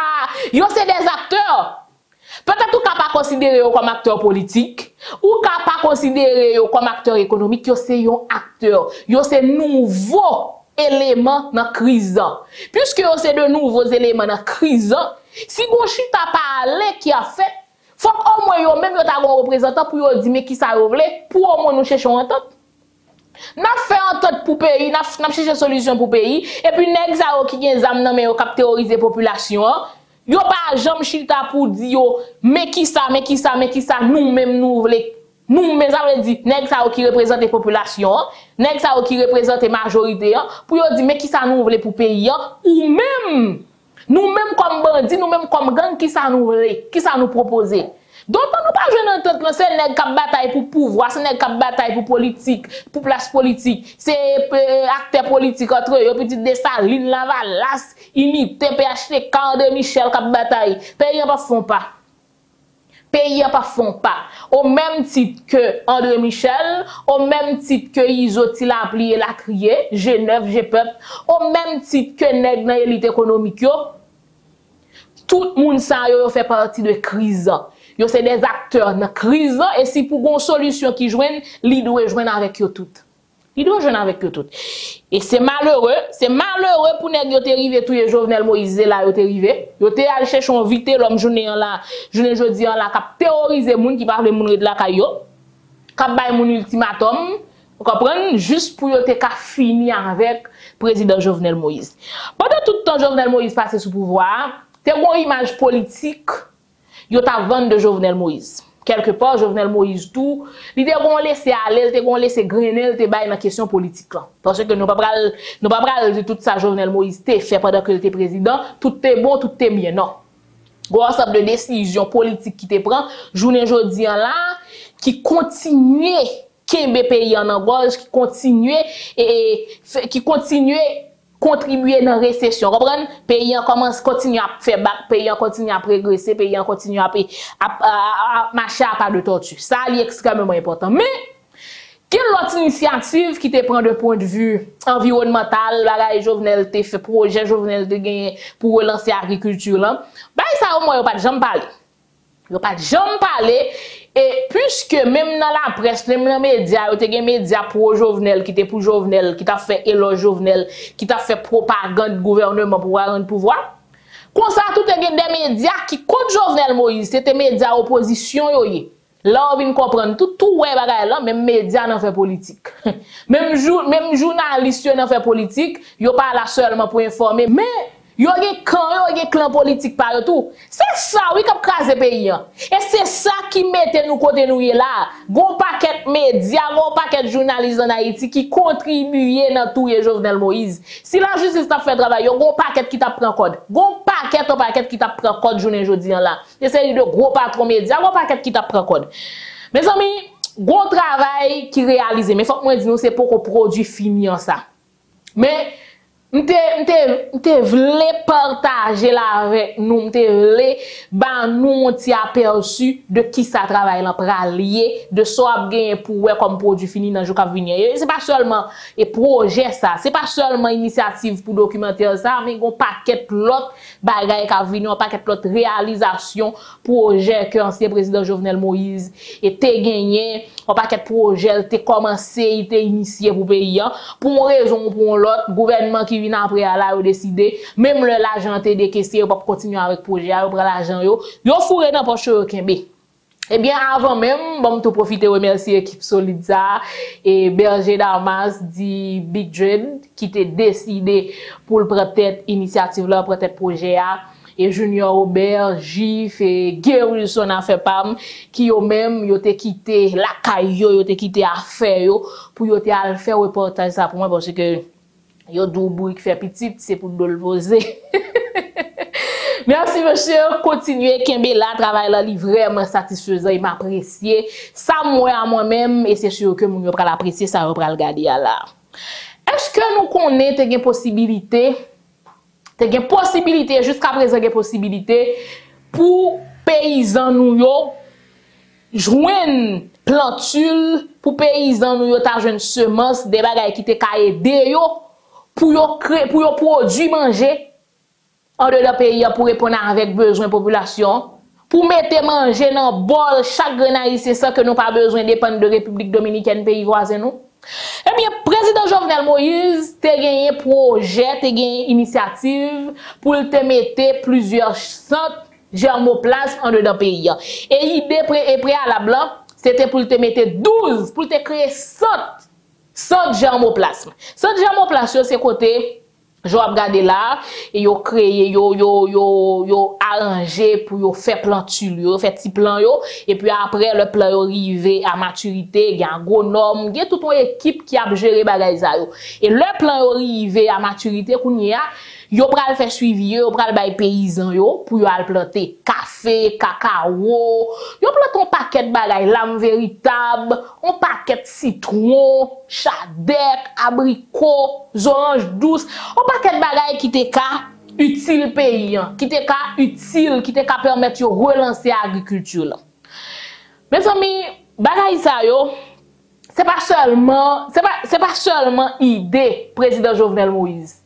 yo c'est des acteurs. Peut-être ou ka pas considéré comme acteur politique, ou ka pas considéré comme acteur économique, yo c'est un acteur, yo c'est nouveau élément dans crise. Puisque yo c'est de nouveaux éléments dans crise, si gon chita parler qui a fait, faut au moins yo même yo ta gon représentant pour yo dire mais qui ça yo vle, pour au moins nous cherchons entente. N'a fait entente pour pays, n'a cherché solution pour pays et puis nèg sa yo ki gen zam nan men yo kap terroriser population. Yo pas jamais chita pour dire mais qui ça nous même ça veut dire nèg ça qui représente population nèg ça qui représente majorité pour yo dire mais qui ça nous voulons pour pays ou même nous-mêmes comme bandits nous-mêmes comme gang qui ça nous voulons qui ça nous proposer donc on nous pas joindre entente là c'est nèg qui bataille pour pouvoir c'est nèg qui bataille pour politique pour place politique c'est acteur politique entre eux petit Dessalines Lavalas imite PHT, André Michel qui bataille. Pays pas font pas. Pays pas font pas. Au même titre que André Michel, au même titre que Isoti la plié la crier, G9, G peuple, au même titre que nèg dans l'élite économique yo. Tout moun sa yo fait partie de crise. Yo c'est des acteurs dans crise et si pour une solution qui joignent, li doit joindre avec yo tout. Il doit jouer avec eux tout. Et c'est malheureux pour nèg yo te rivé tout Jovenel Moïse là yo te rivé. Yo te allé chercher on vite l'homme journée en là, journée jodi en là cap terroriser moun qui parle moun de la caillou. Cap bay moun ultimatum, vous comprenez juste pour yo te ka finir avec président Jovenel Moïse. Pendant tout temps Jovenel Moïse passait sous pouvoir, te bon image politique yo ta vendre de Jovenel Moïse. Quelque part, Jovenel Moïse tout, il était bon laisser aller, il était bon laisser grainer, il était bail dans question politique là. Parce que nous pas pral de tout ça Jovenel Moïse t'ai fait pendant que il était président, tout est bon, tout est bien non. Gros ensemble de décisions politiques qui te prend journée jodi en là qui continuer kembe pays en engorge, qui continuer et qui continuer contribuer dans récession. Comprendre pays commence continue à faire bac, pays continue à progresser, pays continue à marcher à pas de tortue. Ça c'est extrêmement important. Mais quelle autre initiative qui te prend de point de vue environnemental, bagay Jovenel te fait projet Jovenel te gagner pour relancer agriculture là. Bah ça au moins yo pas jamais parler. Yo pas jamais parler et puisque même dans la presse même dans les médias yo te gen média pro Jovenel qui était pour Jovenel qui t'a fait éloge Jovenel qui t'a fait propagande gouvernement pour rendre pouvoir comme ça tout te gen des médias qui contre Jovenel Moïse c'était médias opposition yo là on vient comprendre tout ouais bagaille là même médias n'en fait politique même journaliste n'en fait politique yo pas là seulement pour informer mais yo gen kan yo gen clan politique partout. C'est ça oui qui crase pays et c'est ça qui mette nous côté nous là. Gon paquet média, gon paquet journalistes en Haïti qui contribuer dans tout Jovenel Moïse. Si la justice t'a fait travail, gon paquet qui t'a prend code. Gon paquet qui t'a prend code journée jodi en là. Et c'est de gros patron média, gon paquet qui t'a prend code. Mes amis, gon travail qui réalisé mais faut que moi dis nous c'est pour produit fini en ça. Mais m'te vle partager là avec nous, m'te vle ba nous on t'y aperçu de qui ça travaille là pralier, de so ap gagner pour comme produit fini dans jou k'ap venir. C'est pas seulement et projet ça, c'est pas seulement initiative pour documentaire ça, mais gon paquet l'autre bagay k'ap venir, paquet l'autre réalisation projet que ancien président Jovenel Moïse était gagné, on paquet projet t'est commencé, il t'est initié pour pays pour une raison pour l'autre, gouvernement qui après à la ou décider même le l'argent te décaissé ou pas continuer avec projet ou prendre l'argent yo fourré dans poche yo kembe Eh bien, avant même, bon, tout profiter remercier l'équipe Solidza et Berger Damas dit Big Dread qui était décidé pour le prête-tête initiative là, prête-tête projet A. Et Junior Robert, Gif et Gerson a fait PAM qui ont même été quitté la caille, ils ont quitté l'affaire pour ils ont fait reportage ça pour moi parce que ils ont double qui fait petit, c'est pour le poser. Merci, monsieur. Continuez, Kembe, là, travail là, il est vraiment satisfaisant, il m'apprécie. Ça, moi, à moi-même, et c'est sûr que mon yo pral apprécier, ça, yo pral garder là. Est-ce que nous connaissons une possibilité, jusqu'à présent, une possibilité pour paysans nous, yo, joindre plantule, pour paysans nous, yo, ta jeune semence, des bagages qui te ka aider, yo, pour yo créer, pour yo produit manger. En dehors pays pour répondre avec besoin population pour mettre manger dans bol chaque grenadier c'est ça que nous pas besoin dépendre de République Dominicaine pays voisin nous. Eh bien président Jovenel Moïse te gagné projet, te gagné initiative pour te mettre plusieurs centres germoplasmes en dehors pays et l'idée préalable c'était pour te mettre 12 pour te créer 100 germoplasmes. 100 germoplasmes c'est côté je regarde là et yo créé yo arrangé pour yo faire plantule yo fait petit plan yo et puis après le plan yo arrivé à maturité y a agronome y a toute une équipe qui a géré bagay ça yo et le plan yo arrivé à maturité kounya yo pral faire suivi yo pral bay paysan yo pour yo al planter café cacao yo planton paquet bagay l'âme véritable on paquet citron chadec abricot orange douce on paquet bagay qui te ka utile paysan qui te ka utile qui te ka permettre yo relancer agriculture. Mes amis bagay ça yo c'est pas seulement idée président Jovenel Moïse.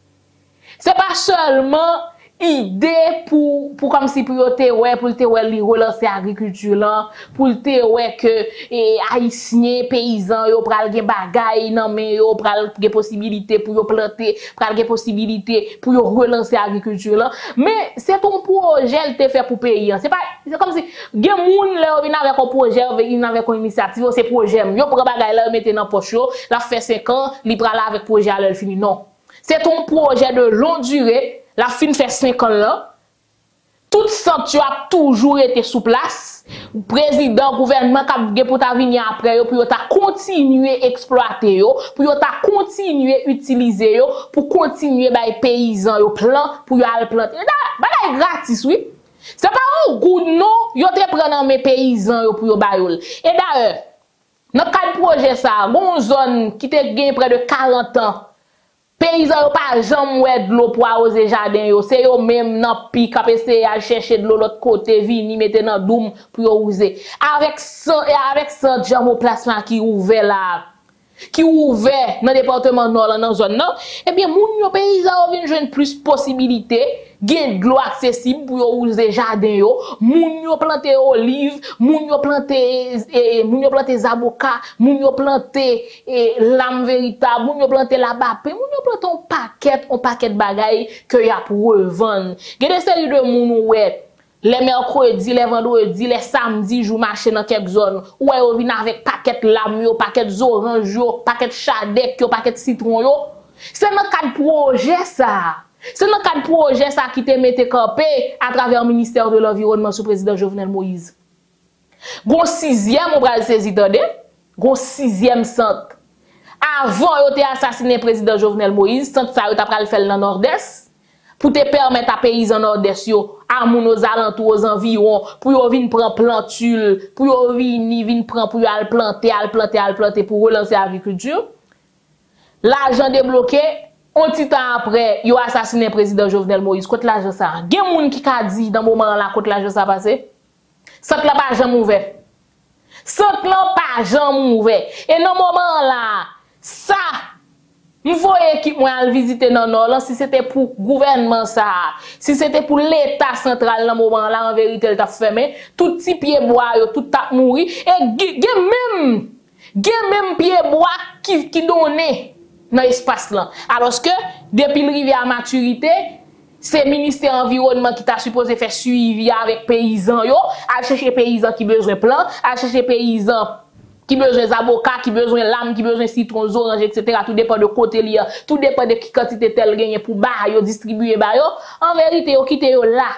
C'est pas seulement idée pour comme si priorité ouais pour te ouais relancer agriculture là pour te ouais que haïtien paysan yo pral gen bagay nan men yo pral gen possibilité pour yo planter pral gen possibilité pour yo relancer agriculture là mais c'est ton projet le te fait pour pays c'est pas c'est comme si gen moun là vin avec un projet vin avec une initiative c'est projet yo pran bagay là mette dans poche yo la fait 5 ans li pral avec projet là fini non. C'est ton projet de longue durée, la fin fait 5 ans là. Tout ça, tu as toujours été sous place. Président, gouvernement, qui pour ta venir après, pour ta continuer exploiter, pour ta continuer utiliser, pour continuer les paysans, les plants, pour les planter. C'est gratis, oui. C'est pas un goût, non, vous te prenez mes paysans pour les bailler. Et d'ailleurs, dans le cadre du projet, ça, une zone qui te gagne près de 40 ans. Paysans yo pas jamais ouais de l'eau pour arroser jardin yo c'est yo même nan pi ka PCA chercher de l'eau l'autre côté vini mettre dans doum pour arroser avec ça et avec ça germoplasme qui ouvert là qui ouvert dans département nord dans zone là et bien moun yo paysans vinn joindre plus possibilités gain de l'eau accessible pour arroser jardin yo moun yo planter olive moun yo planter avocat moun yo planter l'âme véritable moun yo planter la bapé moun yo planter un paquet de bagaille que y a pour revendre gain des séries de moun ouais les mercredis, les vendredis, les samedis, je marche dans quelques zones. Ouais, on vient avec paquet lamio, paquet orange, paquet chadec, paquet citron. C'est dans cadre projet ça. C'est dans cadre projet ça qui te mette campé à travers le ministère de l'environnement sous président Jovenel Moïse. Gon 6e on va le saisir tande, gon 6e centre. Avant yo te assassiné président Jovenel Moïse, centre ça yo t'a pral faire dans nord-est. Pour te permettre à paysans nord-est à moun aux alentours aux environs pour yo vinn prendre plantule pour yo vinn prendre pour al planter pour relancer l'agriculture. L'argent débloqué un petit temps après yo assassiné président Jovenel Moïse contre l'argent ça gen moun ki ka di dans moment là contre l'argent ça passé sans que la pas jamais ouvert et dans moment là ça nous voyons qui moi al visiter dans nord si c'était pour gouvernement ça si c'était pour l'état central dans moment là en vérité elle t'a fermé tout petit pied bois yo tout t'a mouri et même pied bois qui donné dans espace là alors que depuis le rivière à maturité c'est le ministère environnement qui t'a supposé faire suivi avec paysans, à chercher paysans qui besoin plan, à chercher paysans qui besoin d'avocats, qui besoin lames, qui besoin citrons, oranges, etc. Tout dépend de côté lié, tout dépend de qui quantité tel gagne pour bah, yo distribuer bah yo. En vérité, yo quitté yo là,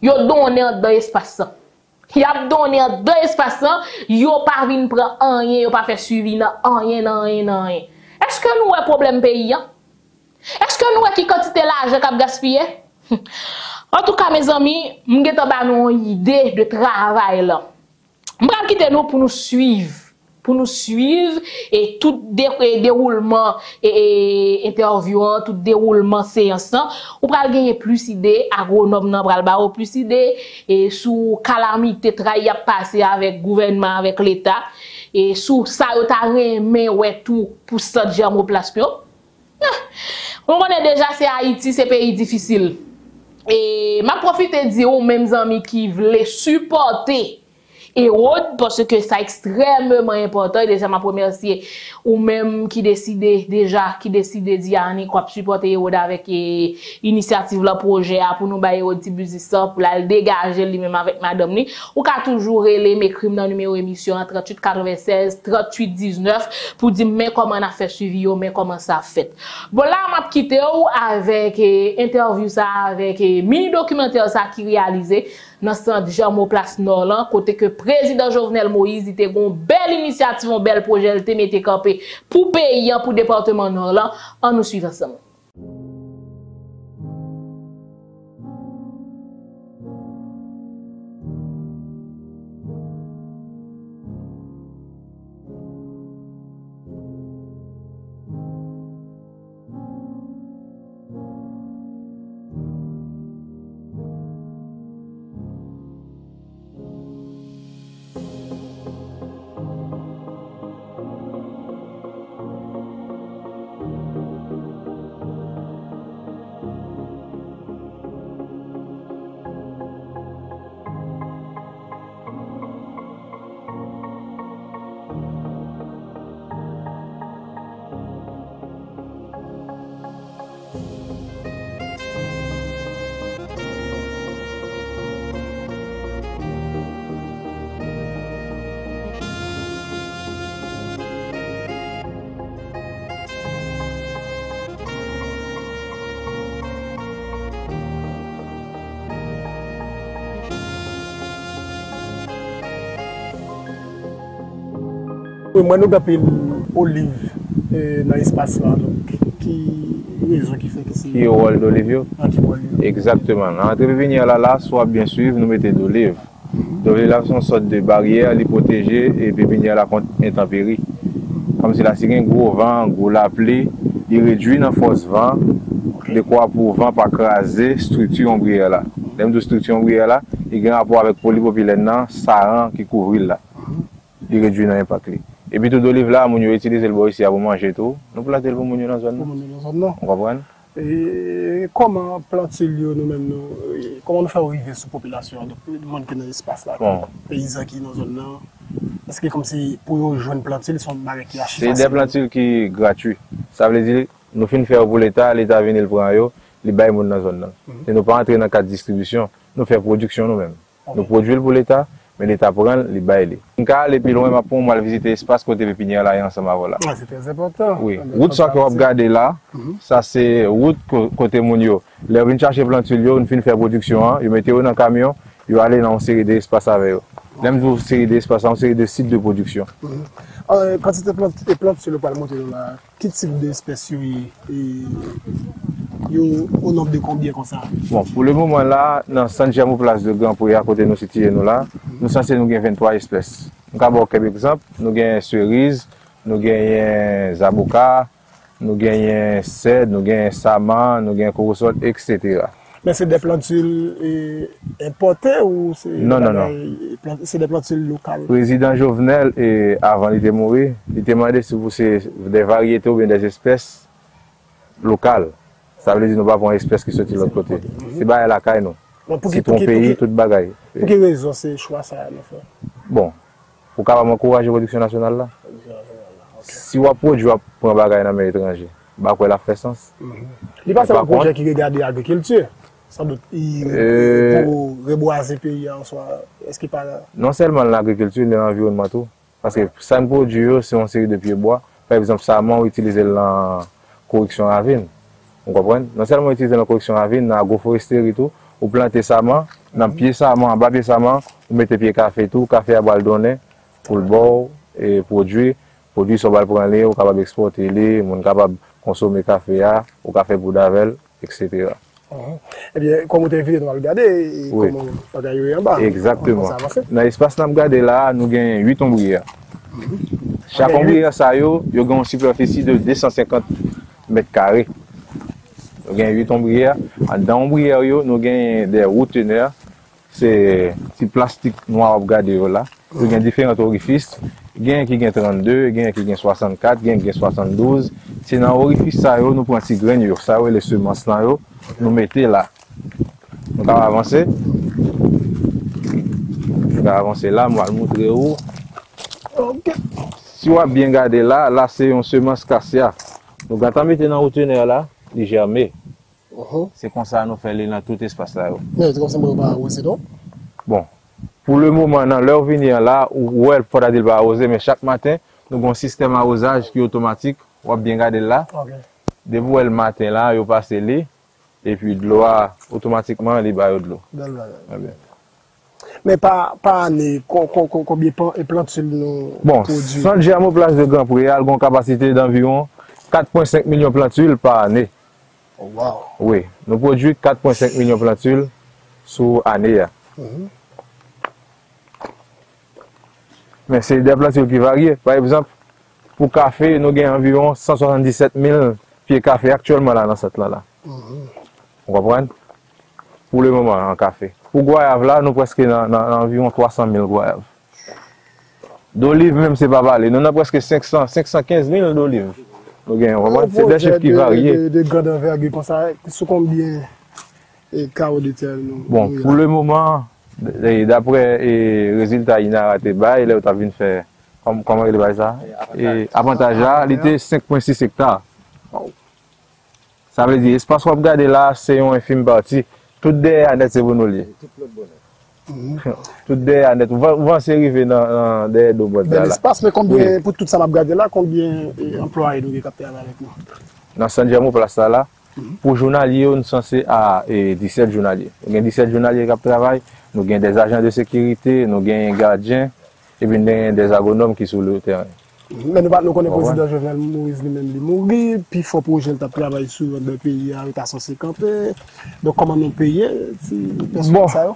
yo donné dans l'espace. Y a donné dans l'espace, yo pas vinn prend rien, yo pas faire suivi nan rien, nan rien, nan rien. Est-ce que nous un problème pays? Est-ce que nous avons qui quantité l'argent qu'on a gaspillé? En tout cas, mes amis, nous avons une idée de travail là. Nous allons quitter nous pour nous suivre. Pour nous suivre et tout déroulement et interviewant, tout déroulement séance. Nous allons gagner plus d'idées, agronome, nous allons plus d'idées et sous calamité travail passé avec le gouvernement, avec l'État. Et sous ça, nous avons aimé tout pour ça, j'ai mon place. On connaît déjà, c'est Haïti, c'est pays difficile. Et je profite de dire aux mêmes amis qui veulent supporter et autres, parce que c'est extrêmement important. Et déjà, je remercie ou même qui décide déjà, qui décide de dire à quoi supporter avec l'initiative, le projet, pour nous bailler au petit business, pour la dégager lui-même avec madame. Ou qu'à toujours les mes crimes dans le numéro émission 38 96 38 19 pour dire mais comment on a fait suivi, mais comment ça fait. Bon, là, je quitté avec interview, ça, avec mini-documentaire ça qui réalisé. Dans ce Jean Place Nord, côté que président Jovenel Moïse, il a une belle initiative, un bel projet, il a mis campé pour pays, pour département Nord, on nous suit ensemble. Moi, nous appelons Olive dans l'espace là. Donc, qui raison qui fait que c'est. Qui est rôle d'Olive? Exactement. Entrevenir là, soit bien sûr, nous mettez d'olive. D'olive là, c'est une sorte de barrière, les protéger et venir là contre intempéries. Comme si là, c'est un gros vent, un gros la pluie, il réduit la force vent, les quoi pour vent, pas craser, structure ombrière là. Même de structure ombrière là, il y a un rapport avec polypropylène, saran qui couvre là. Il réduit l'impact. Et puis tout d'olive là, on utilise le bois ici pour manger tout. Nous plantons pour manger dans la zone. On comprend. Et comment plantons-nous nous-mêmes? Comment nous faisons vivre cette population? Le monde qui est dans l'espace là, les paysans qui sont dans la zone là. Est-ce que comme si pour les jeunes plantes, ils sont marqués à chaque fois? C'est des plantes qui sont gratuites. Ça veut dire nous faisons faire pour l'État vient le prendre, il baille dans la zone là. Et nous ne pas entrer dans le cadre de distribution, nous faisons production nous-mêmes. Nous produisons pour l'État. Mais l'État prend les bails. Les plus loin, pour moi, visiter l'espace côté pépinière là et ensemble là. C'est très important. Oui. Route ça que vous regardez là, ça c'est route côté Mounio. Les gens cherchent plantules, ils font production, ils mettent dans un camion, ils allent dans une série d'espaces avec eux. Même une série d'espaces, une série de sites de production. Quand tu plantes, sur le palmeau là, quel type d'espèces au nombre de combien comme ça? Bon, pour le moment là, dans Saint-Germain place de Grand Pouille à côté de nos cités, nous là, nous sommes censés 23 espèces. Nous avons par exemple, nous avons cerises, nous avons avocats, nous avons cèdres, nous avons saman, nous avons corosol, etc. Mais c'est des plantules importées ou c'est des plantules locales? Le président Jovenel, avant de mourir, il demandait si vous avez des variétés ou bien des espèces locales. Ça veut dire que nous n'avons pas une espèce qui sortit de l'autre côté. C'est pas la caille, non. C'est ton pays, toute bagaille. Pour quelle raison ces choix ça a fait? Bon, pour qu'on encourage la production nationale là. Si on produit, on prend bagaille dans les étrangers. Bah quoi, la fait sens. Il n'y a pas un projet qui regarde l'agriculture. Sans doute, pour reboiser le pays en soi, est-ce qu'il parle? Non seulement l'agriculture, mais l'environnement tout. Parce que ça me produit, c'est une série de pieds bois. Par exemple, ça m'a utilisé la correction ravine. Vous comprenez? Non seulement utiliser la correction ravine, dans l'agroforesterie et tout, ou planter ça, dans le pied ça, en bas de ça, ou mettre pied café tout, café à baldonner, pour le bord, et produire. Produire sur le pour aller, ou capable d'exporter les, ou capable de consommer café à, ou café pour d'avel, etc. Eh bien, comme vous avez vu, nous allons regarder comment on va aller en bas. Exactement. Dans l'espace que nous regardons là, nous avons 8 ombrières. Chaque ombrière, ça a une superficie de 250 mètres carrés. Nous avons 8 ombrières. Dans l'ombrière, nous avons des reteneurs. C'est du plastique noir que nous regardons là. Nous avons différents orifices. Il y a un qui a 32, il y a un qui a 64, il y a un qui a 72. C'est dans l'orifice, nous prenons des graines, ça les semences là. Nous mettons là. On va avancer. On va avancer là, moi je vais montrer où. Okay. Si on a bien regardé là, là c'est une semence cassia. Donc quand on met dans le reteneur là, il germe. C'est comme ça nous faisons dans tout espace là. Mais c'est comme ça que c'est donc? Bon, pour le moment, dans l'heure venir là, où elle faut dire va arroser, mais chaque matin, nous avons un système d'arrosage qui est automatique. On va bien regarder là. Okay. Debout le matin là, il passe là. Et puis de l'eau, automatiquement, les baillots de l'eau. Mais pas année, combien de plantes sur le bon, sans germe place de Grand Prix, elles ont une capacité d'environ 4,5 millions de plantules par année. Oh, wow. Oui, nous produisons 4,5 millions de plantules sur année. Mais c'est des plantules qui varient. Par exemple, pour le café, nous avons environ 177 000 pieds de café actuellement là, dans cette là. Vous comprenez? Pour le moment, en café. Pour goyave là, nous presque environ 300 000 goyaves. D'olive même, c'est pas valé. Nous avons presque 515 000 d'olive. C'est des chiffres qui varient. De grande envergure, comme ça, sous combien de carreaux de terre? Bon, pour le moment, d'après les résultats INARA, il a vu faire, comment il va ça? Avantage là, il était 5,6 hectares. Ça veut dire, l'espace qu'on regarde là, c'est une infime partie. Tout derrière, c'est bon. Tout derrière, on s'est arrivé dans l'espace, mais combien, pour tout ça, on regarde là, combien d'emplois nous capter avec nous? Dans Saint-Germain, pour la salle là, pour journaliers, nous sommes censés à 17 journaliers. Nous avons 17 journaliers qui travaillent, nous avons des agents de sécurité, nous avons des gardiens, et puis nous avons des agronomes qui sont sur le terrain. Mais nous ne connaissons pas le président Jovenel Moïse lui-même, il mourit, puis il faut projeter le travail sur le pays à 850. Donc comment nous payer si bon, ça?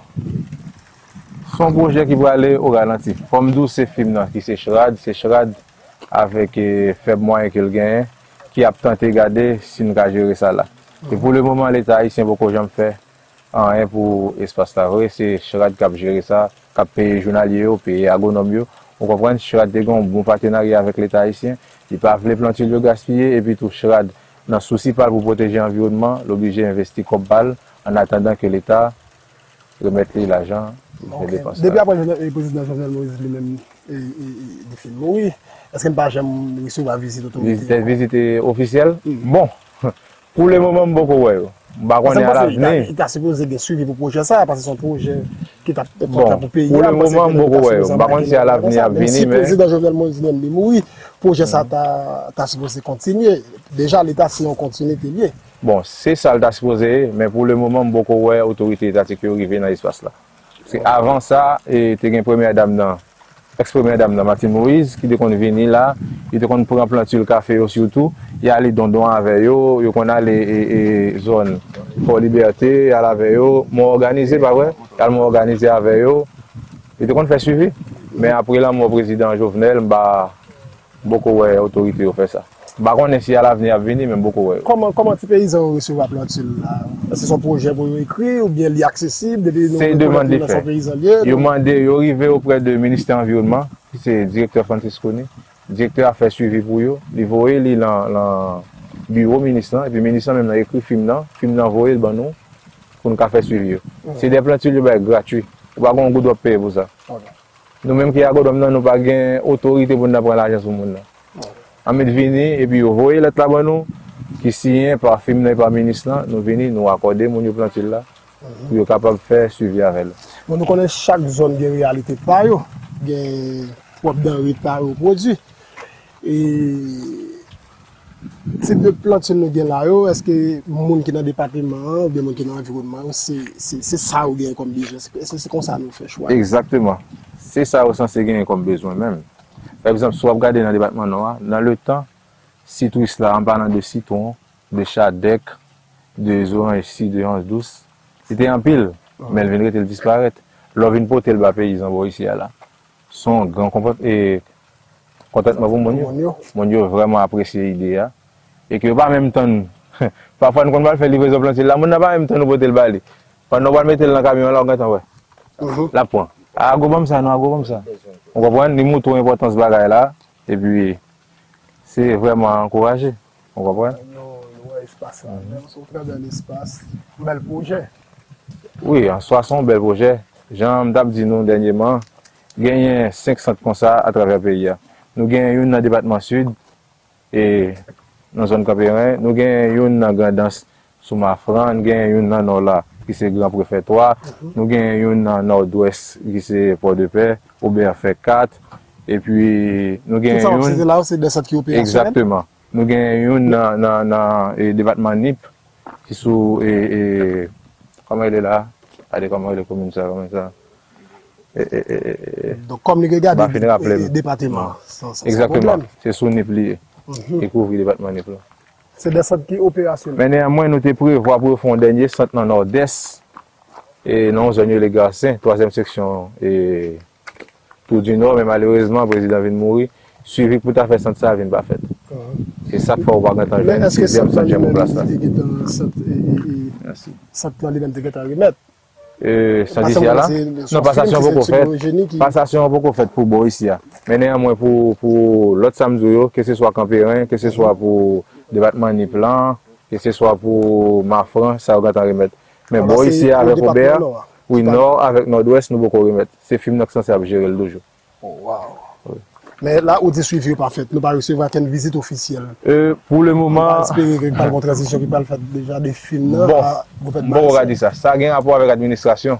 Son projet qui va aller au ralenti. Comme d'où ces films qui c'est Shrad avec faible moyen qu'il gagne, qui a tenté de garder si nous avons géré ça là. Et pour le moment, l'État haïtien, beaucoup de gens font rien pour l'espace là. C'est Shrad qui a géré ça, qui a payé les journaliers, payé les agronomes. Vous comprenez, Shrad a un bon partenariat avec l'État haïtien. Il ne peut pas les planter le gaspiller. Et puis tout Shrad, dans le souci pour protéger l'environnement, l'obligé d'investir comme balle en attendant que l'État remette l'argent. Depuis après le président Jovenel Moïse lui-même du film, oui. Est-ce qu'il ne peut pas recevoir la visite autorité? Visite officielle? Bon, pour le moment, beaucoup ouais. Il t'a supposé de suivre pour projet ça, parce que son projet qui t'a porté pour payer. Pour le moment, beaucoup, oui. Par contre, c'est à l'avenir à venir. Si le président Jovenel Moïse est mort, le projet ça t'a supposé continuer. Déjà, l'État, si on continue, t'es lié. Bon, c'est ça l'État supposé, mais pour le moment, beaucoup, oui, l'autorité étatique est arrivée dans l'espace là. Parce qu'avant ça, il y a une première dame, ex-première dame, Martine Moïse, qui est venue là, il est pour planter le café surtout. Il y a les dondons avec eux, il y a les zones pour liberté, il y a avec eux, m'ont organisé, pas vrai? Ils m'ont organisé avec eux. Ils ont fait suivi. Mais après là, mon président Jovenel, beaucoup d'autorités ont fait ça. Par contre, si à l'avenir, mais beaucoup. Comment les paysans ont reçu la plantule là? C'est son projet pour écrire ou bien il est accessible? C'est demandé. Ils ont demandé, ils sont arrivés auprès du ministère de l'Environnement, c'est le directeur Francisconi. Le directeur a fait suivi pour eux. Il voyait le bureau ministère. Et puis le ministère même a écrit le film a envoyé pour nous faire suivi. C'est des plantules gratuites. Nous ne pouvons pas payer pour ça. Nous-mêmes qui avons pas d'autorité pour nous prendre l'argent sur le monde. On est venu et puis nous voyons les travaux qui signent par le film et par le ministre. Nous venons, nous accorder les plantules là. pour être capable de faire suivi avec elle. Bon, nous connaissons chaque zone de réalité par eux, des propres denrées par eux produits. Et type de plantes nous gagnons là, est-ce que les gens qui sont dans le département ou bien les gens qui sont dans l'environnement, c'est ça ou bien comme besoin? Est-ce que c'est comme ça nous fait choix? Exactement. C'est ça au sens de gagner comme besoin même. Par exemple, si vous regardez dans le département noir, dans le temps, si tout cela en parlant de citron, de chadec, de oranges ici, de oranges douces, c'était en pile, mais elle viendrait elle disparaître. L'ovine pote le bas paysan ici là. Son grand contentement pour mon Dieu vraiment apprécié l'idée et que pas en même temps parfois nous on va faire livraison planter là, on n'a pas en même temps nous pote le balai. Quand on va mettre dans le camion là, on attend ouais. La point. Ah go comme ça, non go comme ça. On comprend les mots trop importance bagaille là et puis c'est vraiment encouragé. On comprend espace, on travaille dans l'espace, bel projet. Oui, en soi, c'est un bel projet. Jean-Mdab dit nous dernièrement, nous avons 500 comme ça à travers le pays. Nous avons une dans le département sud et dans la zone Campérin, nous avons une dans la Grandance sous Mafran, nous avons une dans le nord qui c'est Grand Préfectoire, nous avons une dans le nord-ouest qui c'est Port-de-Paix, Oberfait 4, et puis nous avons une. C'est là où c'est des centres qui opèrent. Exactement. Nous avons une dans le département NIP qui sous comment elle est là? Allez, comment elle est commune ça? Comment ça? Donc, comme nous regardons le département. Exactement. C'est sous NIP lié. Et couvre le département NIP là. C'est des centres qui opérationnels. Mais néanmoins, nous avons prévoir pour faire un dernier centre dans le nord-est. Et nous avons les Garcins, troisième section et tout du nord. Mais malheureusement, le président vient de mourir. Suivi pour faire centre ça, vient pas fait. C'est ça qu'il faut avoir en tant que jeune. Est-ce que ça vient de place là? Ça te donne des gâteaux à remettre. Sans ici là? Non, passation beaucoup faite. Passation beaucoup faite pour Boïsia. Mais néanmoins pour l'autre Samzouyo, que ce soit Campérin, que ce soit pour département Niplan, que ce soit pour Mafran, ça va gâteau à remettre. Mais Boïsia avec Robert, oui nord avec nord-ouest, nous beaucoup remettre. C'est film qui est censé gérer le dojo. Oh wow. Mais là, on est suivi par fait. Nous ne recevons aucune visite officielle. Pour le moment. J'espère que par votre transition, qui parle déjà des films. Bon, on va dire ça. Ça a un rapport avec l'administration.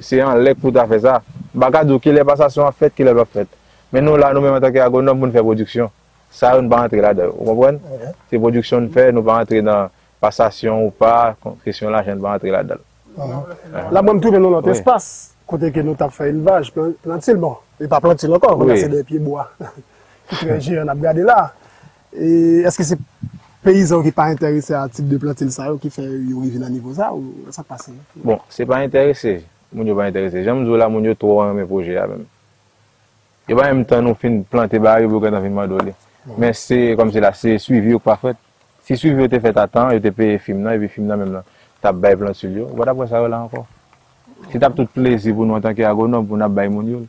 C'est un lec pour faire ça. Bagado, qui les passations à fait, qui les pas faites. Mais nous, là, nous-mêmes, en tant qu'agronomes, nous faisons production. Ça, nous ne pas rentrer là-dedans. Vous comprenez? C'est production de faire, nous ne pas rentrer dans passation ou pas. Question là, je ne pas rentrer là-dedans. Là, nous trouvons notre espace. Côté que nous avons fait élevage, plantil bon. Et pas planté encore, oui. C'est des pieds bois. Très gérés, on a regardé là. Est-ce que c'est paysans qui ne sont pas intéressés à ce type de planté qui fait vivre à niveau ça ou ça passe? Bon, ce n'est pas intéressé. Mon Dieu, pas intéressé. J'aime dire là, mon Dieu, trop mes projets. Et pas en même temps, nous finissons de planter baril pour que nous finissons de m'adoler. Mais c'est comme cela, c'est suivi ou pas fait. Si suivi, tu es fait à temps, tu es payé film là, et puis film là même là. Tu as bien planté sur lui. Voilà pour ça là encore. Si tu as tout plaisir pour nous en tant qu'agronomes, pour nous bailler mon Dieu.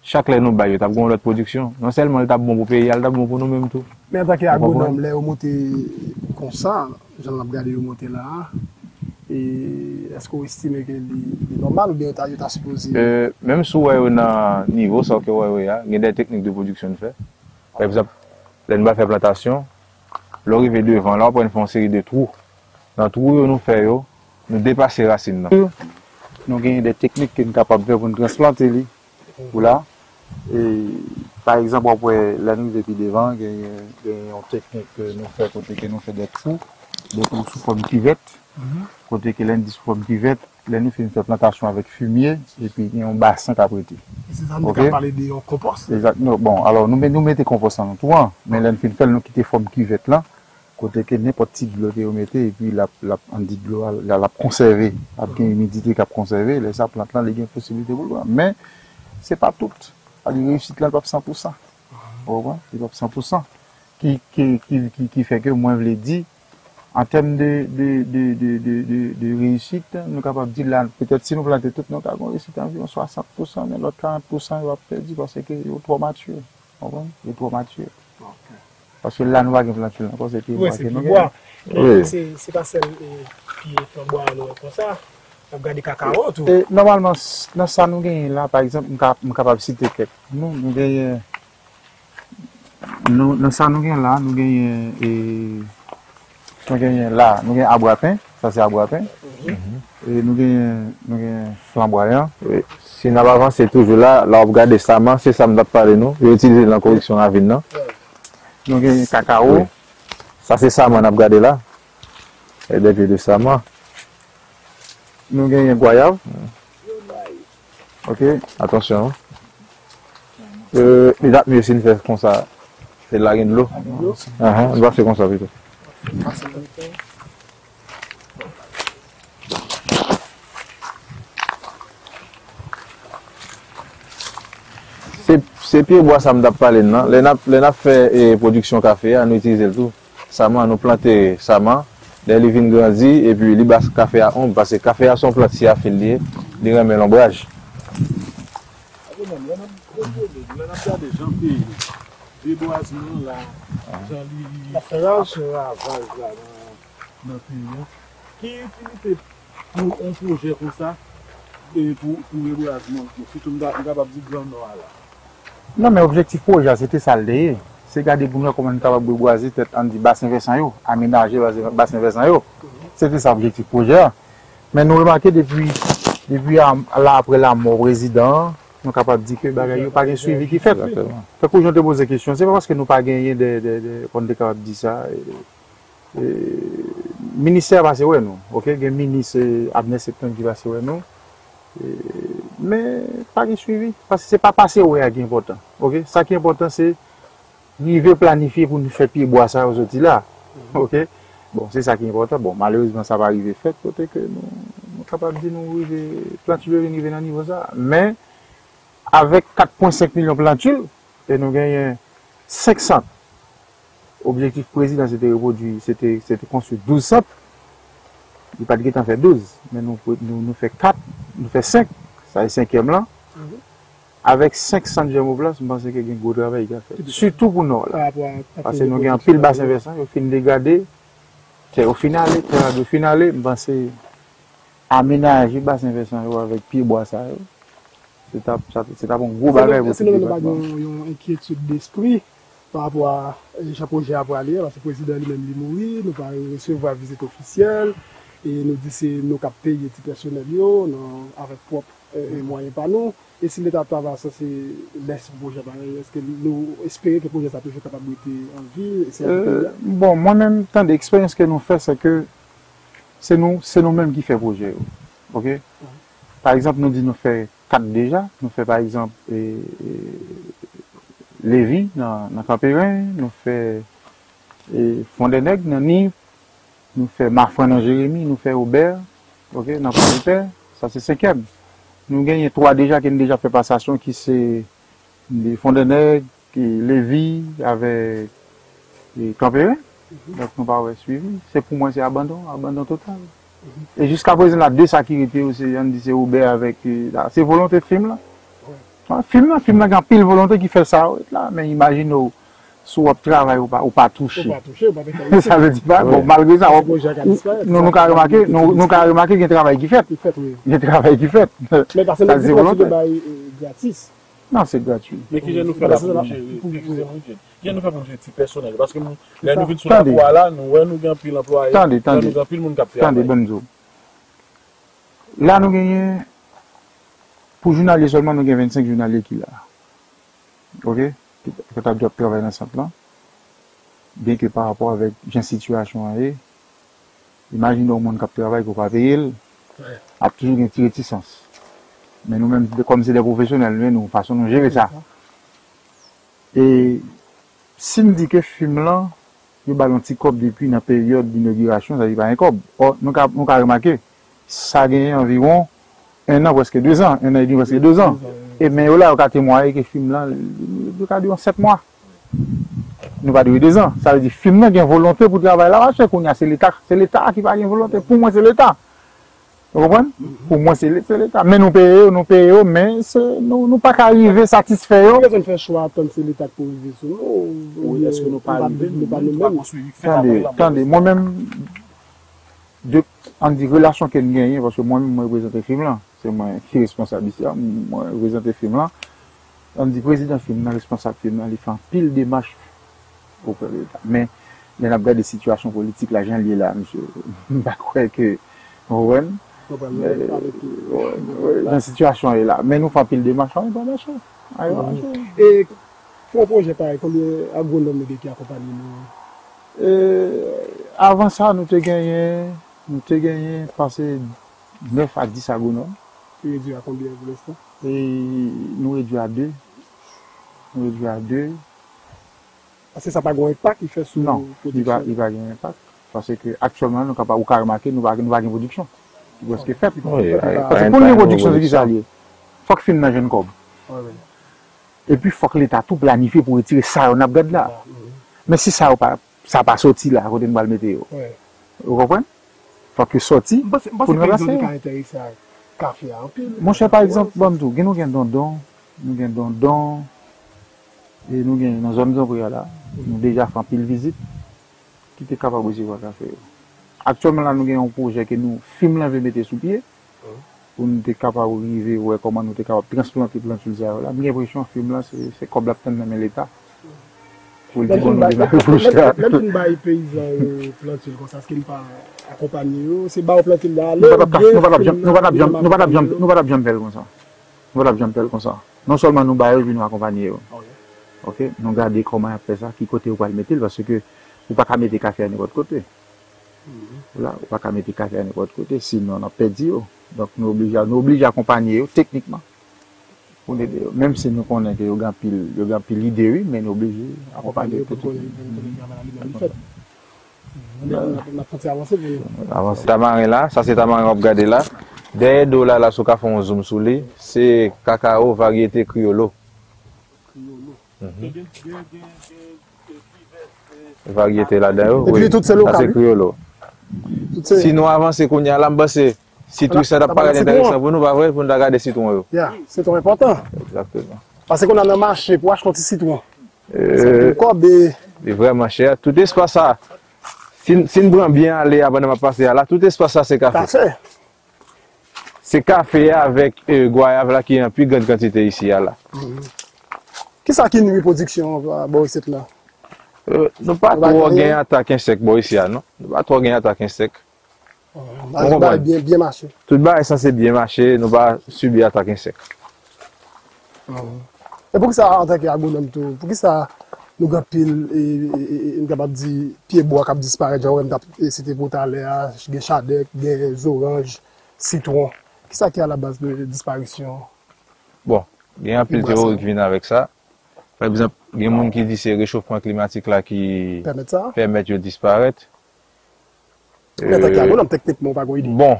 Chaque année, nous avons notre production. Non seulement nous avons bon pour le pays, nous avons bon pour nous-mêmes. Mais en tant qu'agronome, nous avons monté comme ça, nous avons regardé nous monter là. Est-ce que vous estimez que c'est normal ou bien vous avez supposé? Même si vous avez un niveau, vous avez des techniques de production. Par exemple, nous avons fait plantation, l'arrivée devant, là, on fait une série de trous. Dans les trous, nous faisons, nous dépassons les racines. Nous avons des techniques qui sont capables de transplanter. Voilà. Et par exemple, après la nuit depuis devant, il y a une technique que nous faisons, côté que nous faisons des trous sous forme pivette, côté que l'un sous forme pivette, l'un nous fait une plantation avec fumier et puis il y a un bassin qui a prêté. C'est ça, nous avons parlé de compost. Exactement. Bon, alors nous mettons compost en tout, mais l'un fait nous quitter forme pivette là, côté que n'importe qui de l'eau que vous mettez et puis on dit de l'eau, la conserver, avec une humidité qui a conservé, les plantes là, il y a une possibilité de vouloir. Mais ce n'est pas tout. La réussite là, pas 100%. C'est pas 100%. Qui fait que, moi, je l'ai dit, en termes de réussite, nous sommes capables de dire là, peut-être si nous plantons tout, nous avons réussite environ 60%, mais l'autre 40%, nous va perdre parce que nous sommes trop matures. Nous sommes trop matures. Parce que là, nous avons planté là. Oui, c'est le bois. C'est pas celle qui est en bois, nous avons comme ça. Normalement, dans ça, nous gagnons là, par exemple, nous capable de citer quelques. Nous gagnons. Dans ça, nous gagnons là, nous gagnons. Nous gagnons là, nous gagnons à bois à pain, ça c'est à bois à pain. nous avons flamboyant. Oui. Si nous avancons toujours là, là on regarde ça, c'est ça que nous parlons nous. Nous utilisons la correction à vin. Nous avons cacao. Oui. Ça c'est ça que nous regardons là. Et depuis de ça, nous avons goyave. Ok, attention. Les dates mieux si nous faisons comme ça. C'est la reine de l'eau. On va faire comme ça plutôt. C'est pieds bois ça me d'a parlé non. Les n'a fait production café, on utilise le tout. Ça m'a nous planté ça m'a, les livines grandit et puis les bas café à ombre parce que café à son planté à filier, les remet l'ombrage. Les boisements là, la ferrage là, dans le pays. Qui utilité pour un projet comme ça et pour les boisements, surtout dans le grand noir là? Non mais l'objectif projet c'était ça le c'est garder pour nous comment nous capable boiser tête en dit bassin versant, aménager bassin versant. C'était ça l'objectif projet. Mais nous remarquons depuis là après la mort président nous capables de dire que bagaille pas gain suivi qui fait. Fait que je te pose des questions, c'est pas parce que nous pas gagné de qu'on est capable de dire ça. Ministère va se ouais nous, OK, le ministre Abner Septembre qui va se ouais nous. Mais pas gain suivi parce que c'est pas passé ouais qui est important. OK, ça qui est important c'est niveau planifier pour nous faire pied bois ça aujourd'hui là. OK. Bon, c'est ça qui est important. Bon, malheureusement ça va arriver fait côté que nous capable de nous plantuler venir à niveau ça, mais avec 4,5 millions de plantules, et nous gagnons 500. Objectif président, c'était construire 12 sacs. Il n'y a pas de guet en fait 12, mais nous faisons 4, nous faisons 5, ça est 5e là. Avec 500 gemmes blancs, je pense qu'il y a un gros travail qui a fait. Surtout pour nous, là. Parce que nous gagnons pile bassin versant, au fin de garder, au final, je pense que aménager le bassin versant avec pied bois ça. C'est un bon gros bagage. Est-ce que nous avons une inquiétude d'esprit par rapport à ce projet à voir parce que le président lui-même est mort, nous allons recevoir une visite officielle et nous disons que nous avons payé les personnels avec propre moyens par nous. Et si l'État avance, c'est laisse le projet pareil. Est-ce que nous espérons que le projet soit toujours capable d'être en ville? Bon, moi-même, tant d'expérience que nous faisons, c'est que c'est nous-mêmes qui faisons le projet. Par exemple, nous disons nous faisons 4 déjà, nous faisons par exemple Lévis dans Campérin, nous faisons Fondeneg dans Nîmes, nous faisons Marfouin dans Jérémy, nous faisons Aubert, ok, dans Pointe-Terre, ça c'est 5e. Nous gagnons 3 déjà qui ont déjà fait passation qui c'est Fondeneg, Lévis avec Campérin, donc nous pas suivi. C'est pour moi c'est abandon total. Et jusqu'à présent, la deux sécurités aussi, on dit c'est Aubert avec. C'est volonté de film là. Ouais. Film là, il y a pile volonté qui fait ça. Là. Mais imagine, si on travaille ou pas touché. Ça veut dire pas, bon, malgré ça, nous avons remarqué qu'il y a un travail qui fait. Il y a un travail qui fait. Mais parce que c'est volonté. Gratis. Non, c'est gratuit. Mais qui vient nous faire la projet? Qui nous faire projet petit personnel? Parce que nous venons sur l'emploi là, nous avons pris l'emploi. Nous avons pris le monde qui a pris l'emploi. Là, nous gagnons, pour journalier seulement, nous gagnons 25 journaliers qui là. Ok? Qui doivent travailler dans ce plan. Bien que par rapport avec une situation, imaginez au monde qui travaille, qui va payer, a toujours une petite réticence. Mais nous-mêmes, comme c'est des professionnels, nous faisons nous gérer ça. Et si nous disons que le film là, il y a un petit cop depuis la période d'inauguration, ça n'est pas un cop. Or, nous avons remarqué, ça a gagné environ 1 an, presque 2 ans, 1 an et demi, presque 2 ans. Et mais là, on a témoigné que le film là, il a duré 7 mois. Nous va durer 2 ans. Ça veut dire que le film là, il y a une volonté pour travailler là-bas. C'est l'État qui va avoir une volonté. Pour moi, c'est l'État. Vous comprenez? Pour moi, c'est l'État. Mais nous payons, mais nous n'avons pas arrivé satisfaits. Est-ce qu'on fait choix comme c'est l'État pour vivre sur nous? Est-ce que nous pas attendez, moi-même, en des relations que nous gagnons, parce que moi-même, je représente le film là, c'est moi qui est responsable ici, moi je représente le film là, on dit président film là, responsable film là, il fait un pile de matchs auprès de l'État. Mais il y a des situations politiques, la gens liés là, monsieur. Je ne crois pas que. La situation est là. Mais nous faisons pile de marchands et pas de marchands. Et pour un projet pareil, combien d'agronomes qui accompagnent nous? Avant ça, nous avons gagné passé 9 à 10 agronomes. Tu réduis à combien pour l'instant? Nous réduisons à 2. Nous réduisons à 2. Parce que ça n'a pas grand impact qui fait sous la production? Non, il va gagner un impact. Parce qu'actuellement, nous ne pouvons pas remarquer nous avons une production. Parce que pour les productions de l'Israël, il faut que le jeune cobre. Et puis il faut que l'État tout planifie pour retirer ça, on a besoin de là. Mais si ça n'a pas sorti là, on va le mettre. Vous comprenez? Il faut que sorti pour nous placer. Mon cher, par exemple, nous avons un don, nous avons un don, et nous avons dans zone de là. Nous avons déjà fait une visite qui était capable de se voir. Actuellement, nous avons un projet que nous filmons et mettons sous pied pour nous être capables d'arriver à comment nous sommes capables de transplanter le plan sur le zéro. J'ai l'impression que le film c'est comme la peine de l'État. Pour le dire, on a reproché. Même si les paysans plantent comme ça, ce qu'ils ne pas accompagner, c'est pas au planter là. Nous ne pouvons pas bien faire comme ça. Nous ne pouvons pas bien faire comme ça. Non seulement nous baillons, mais nous accompagner. Nous regardons comment après ça, qui côté on va le mettre, parce que nous ne pouvons pas mettre des cafés à notre côté. Là, on ne peut pas mettre des cafés à n'importe côté, sinon on a perdu. Donc nous oblige à accompagner techniquement. Même si nous connaissons que nous avons pile l'idée, oui, mais nous oblige à accompagner. Ça c'est Tamara regardez là. Derrière dollars là, ce qu'on fait un zoom sur lui, c'est cacao variété criollo. Variété là-dedans, oui, c'est criollo. Sinon avant c'est qu'on y a l'ambassade, si tout ça n'a pas d'intérêt pour nous, va vrai pour nous regarder citoyens. C'est trop important. Exactement. Parce qu'on a un marché pour acheter citoyens. C'est vraiment cher. Tout espace ça, si nous voulons bien aller avant de passer là, tout espace ça c'est café. Café. C'est café avec goyave là qui est en plus grande quantité ici là. Qui ça qui nuit production cette là? Nous pas trop gagner attaque insecte ici non. Nous pas trop gagner attaque insecte. Bien marché. Tout bas est censé bien marcher, nous pas subir attaque insecte. Et pour que ça attaque agronome tout, pour que ça nous gaspille et capable de pied bois qui disparaît genre c'était pour aller des chardec, des oranges, citrons. Qui ça qui est à la base de disparition? Bon, il y a un peu de théorie qui vient avec ça. Par exemple, il y a des gens qui disent que c'est le réchauffement climatique là qui permet de disparaître. Bon,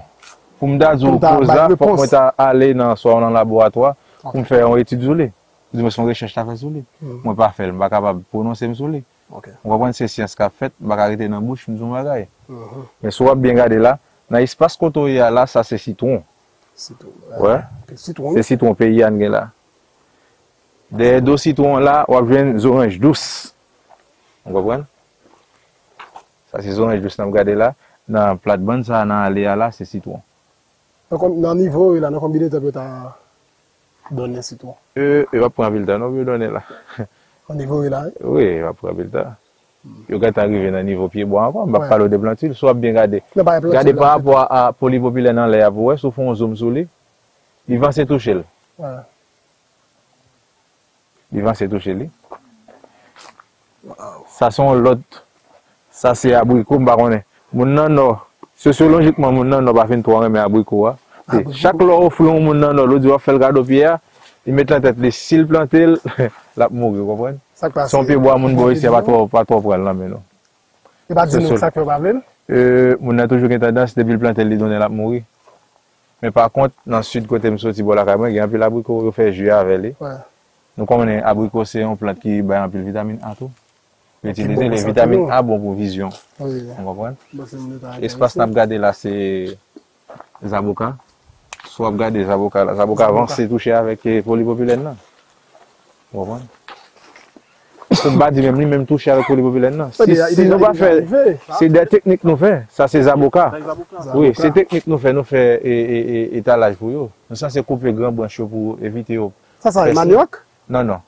pour me dire que pour aller dans un laboratoire, pour me faire une étude isolée. Je me suis recherché à faire isolée. Je ne peux pas faire, je ne suis pas capable de prononcer isolée. On va prendre ces sciences qu'a fait, je vais arrêter dans la bouche, je vais me regarder. Mais si on bien regarder là, dans l'espace qu'on a là, ça c'est citron. C'est citron pays là. Des deux citrons là, on a des oranges douces. On comprend? Ça, c'est des oranges douces. Regardez là, dans la plate-bande, ça, dans l'air là, c'est citron. Dans le niveau, il y a combien de temps que tu as donné citron? Il va prendre le temps, non, il va donner là. Au niveau là? Oui, il va prendre le temps. Il va arriver dans le niveau pied bois encore, on va parler de plantules, soit bien regarder. Regardez par rapport à polypopulaire dans l'air, vous voyez, sauf qu'on zoom sur lui, il va se toucher. Il va se toucher lui. Ça sont l'autre. Ça c'est abricot, baronnet. Mon non, sociologiquement, mon non, pas fin trois mais abricot. Chaque lot offre mon non, l'autre doit faire le garde au pied. Il met la tête, les cils plantés, la mourir, vous comprenez? Son pied bois, mon bois, c'est pas trop prendre là, mais non. Il va dire nous ça que vous avez? Mon a toujours une tendance depuis le planter, les donner la mourir. Mais par contre, dans le sud côté, me sorti bois la caméra, il y a un peu l'abricot, il fait jouer avec lui. Nous connaissons l'abricot, c'est une plante qui a un peu de vitamine A. Utiliser les vitamines A bon pour vision. On comprend? L'espace que nous regardons là, c'est les avocats. Soit regarde les avocats. Les avocats avant, c'est touché avec les polypopulènes. On comprend? On ne peut pas dire même touché avec les polypopulènes. C'est des techniques que nous faisons. Ça, c'est les avocats. Oui, c'est des techniques que nous faisons. Nous faisons étalage pour eux. Ça, c'est couper grand branche pour éviter. Ça, c'est le manioc? Non, non.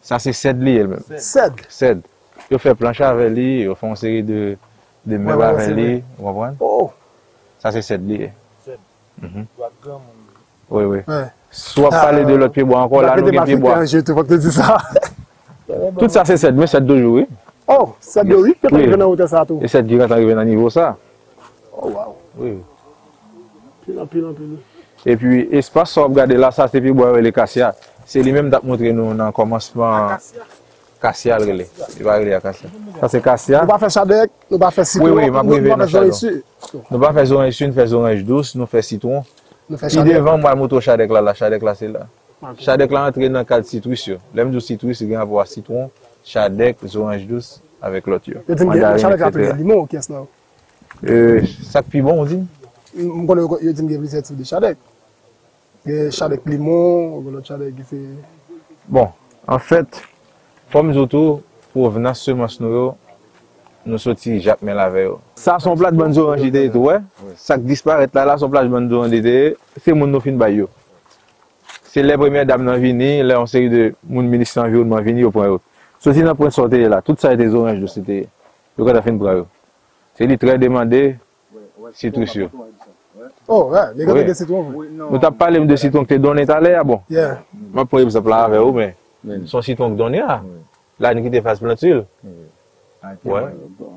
Ça, c'est cèdre elle-même. Cèdre? Cèdre. Ils font plancher avec lui, ils font une série de meubles avec lui. Vous comprenez? Ça, c'est cèdre lié. Oui, oui. Soit parler de l'autre pied bois encore, là, nous pied bois. Je te vois que tu dis ça. Tout ça, c'est 7 mai, 7 de jours, oui. Oh, 7 de jours, peut-être que nous avons ça tout. Et 7 jours, tu arrives à un niveau ça. Oh, wow. Oui. Pile. Et puis, espace, on regarde là, ça, c'est pied bois avec les cassia. C'est lui-même qui a montré nous dans le commencement. Cassia, il va aller à Cassia. Ça, c'est Cassia. Nous ne pas faire chadec, nous ne pas faire citron. Oui, ma prévée, nous ne pas faire orange, nous faisons orange douce, nous faisons citron. Il devant moi, moto chadec là, la chadec là, c'est là. Chadec là, entre dans le cadre citrus. L'aime du citrus, c'est bien avoir citron, chadec, orange douce avec l'autre. Et tu me dis, chadec a pris des limons, qu'est-ce que c'est? Sac puis bon, on dit? Je dis que plusieurs types de chadec. Chadec limon, l'autre chadec qui fait. Bon, en fait. Pommes autour, provenant de semences, nous sortons Jacques Melaveille. Ça, son plat de bonnes oranges, ouais. Ça disparaît là, son plat de bonnes oranges, c'est mon nom fin de. C'est les premières dames qui sont venues, les série de mon ministre de l'Environnement sont venues au point. Ceci n'a pas sorti là, tout ça est des oranges de cité. Le cas de fin de bras. C'est très demandé, c'est tout sûr. Oh, ouais, les gars, des citrons. Nous t'as parlé de citrons que tu donnes à l'air, bon. Moi, pour ça, plat avec vous, mais. Son citron donné là, là nous quittons face plantule. Ouais.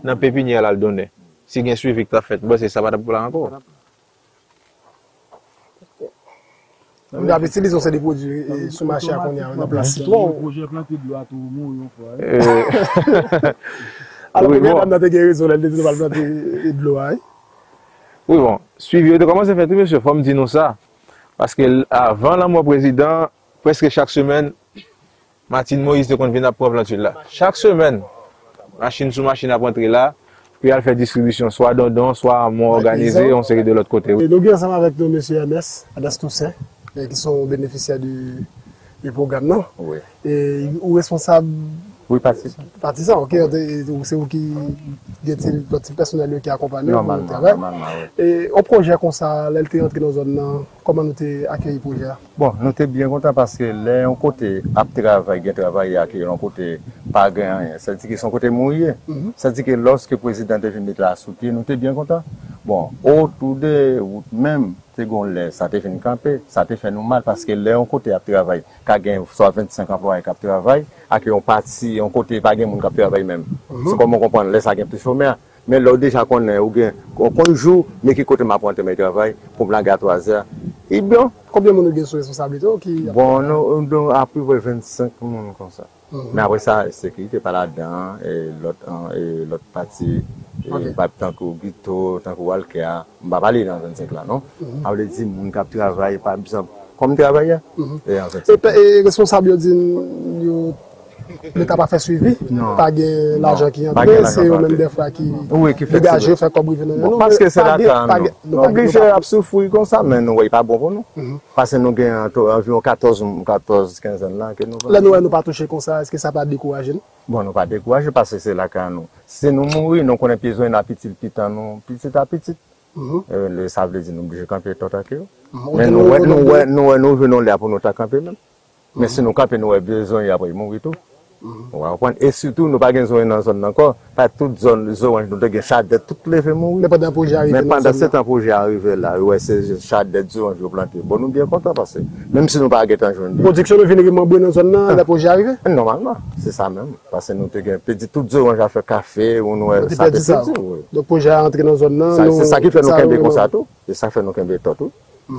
Dans pépinière là le donné. Si gain suivi que tu as fait, bon c'est ça va pour là encore. On a utilisé sur des produits sur marché qu'on a en place citron projet planté de à tout monde une fois. Alors on a déguerri sur les deux plantes de l'eau. Oui bon, suivi de comment c'est fait monsieur, faut me dire nous ça parce que avant là moi président presque chaque semaine Martine Moïse de convient à prendre l'entrée là. Chaque semaine, machine sous machine à rentrer là, puis elle fait distribution, soit dondon, soit moins organisé, on se de l'autre côté. Et nous sommes avec nous, monsieur MS, Adas Toussaint, qui sont bénéficiaires du programme, non? Oui. Et où responsable? Oui, partisan. Partisan, ok. C'est vous qui êtes le personnel qui accompagne le travail. Et au projet comme ça, elle est rentrée dans la zone, comment nous t'es accueilli le projet? Bon, nous sommes bien contents parce que là, on côté, après le travail, accueilli, on côté, pas gagné. Ça veut dire que son côté mouillé. Ça veut dire que lorsque le président de venir la soutenir, nous sommes bien contents. Bon, autour de route même, ça te fait nous camper, ça te fait nous mal parce que là, on côté à travail, quand il y a 25 emplois qui travaillent, et on partit, on côté pas de monde qui travaille même. C'est comme on comprend, là, ça y a un petit chômeur. Mais là, déjà, on a un jour, mais qui côté m'a pointé mes travail pour me lancer à 3 heures. Et bien, combien de monde a sous responsabilité? Bon, on a plus de 25 personnes comme ça. Mais après ça, sécurité par là-dedans, et l'autre partie. Tant que Guito, tant que Walker, on va aller dans 25 là, non? On va dire que les gens travaillent pas besoin comme travailler. Et les responsables disent que l'État n'a pas fait suivi, pas de l'argent qui entre, c'est eux-mêmes des fois qui dégagent, fait comme ils veulent. Parce que c'est là que nous sommes obligés à souffrir comme ça, mais nous ne sommes pas bons pour nous. Parce que nous avons environ 14-15 ans là. Là, nous n'avons pas touché comme ça, est-ce que ça va décourager? Bon, nous ne pas décourager parce que c'est là que nous. Si nous mourons, nous connaissons besoin d'un petit à petit. Le sable dit nous obligés de camper tout à coup. Mais nous venons là pour nous camper même. Mais si nous camper, nous avons besoin d'après mourir tout. Et surtout, nous n'avons pas besoin dans la zone encore. Pas toute zone, nous avons chadé toutes les femmes mourir. Mais pendant 7 ans, projet arrivé là, ouais, c'est chadé des oranges planté. Bon, nous bien contents parce que même si nous n'avons pas besoin de. Production de vinaigre dans la zone, le projet arrivé? Normalement, c'est ça même. Parce que nous avons perdu toutes les oranges à faire café ou nous avons perdu ça. Donc, projet est entré dans la zone. C'est ça qui fait nous camper comme ça tout. C'est ça qui fait nous camper tout.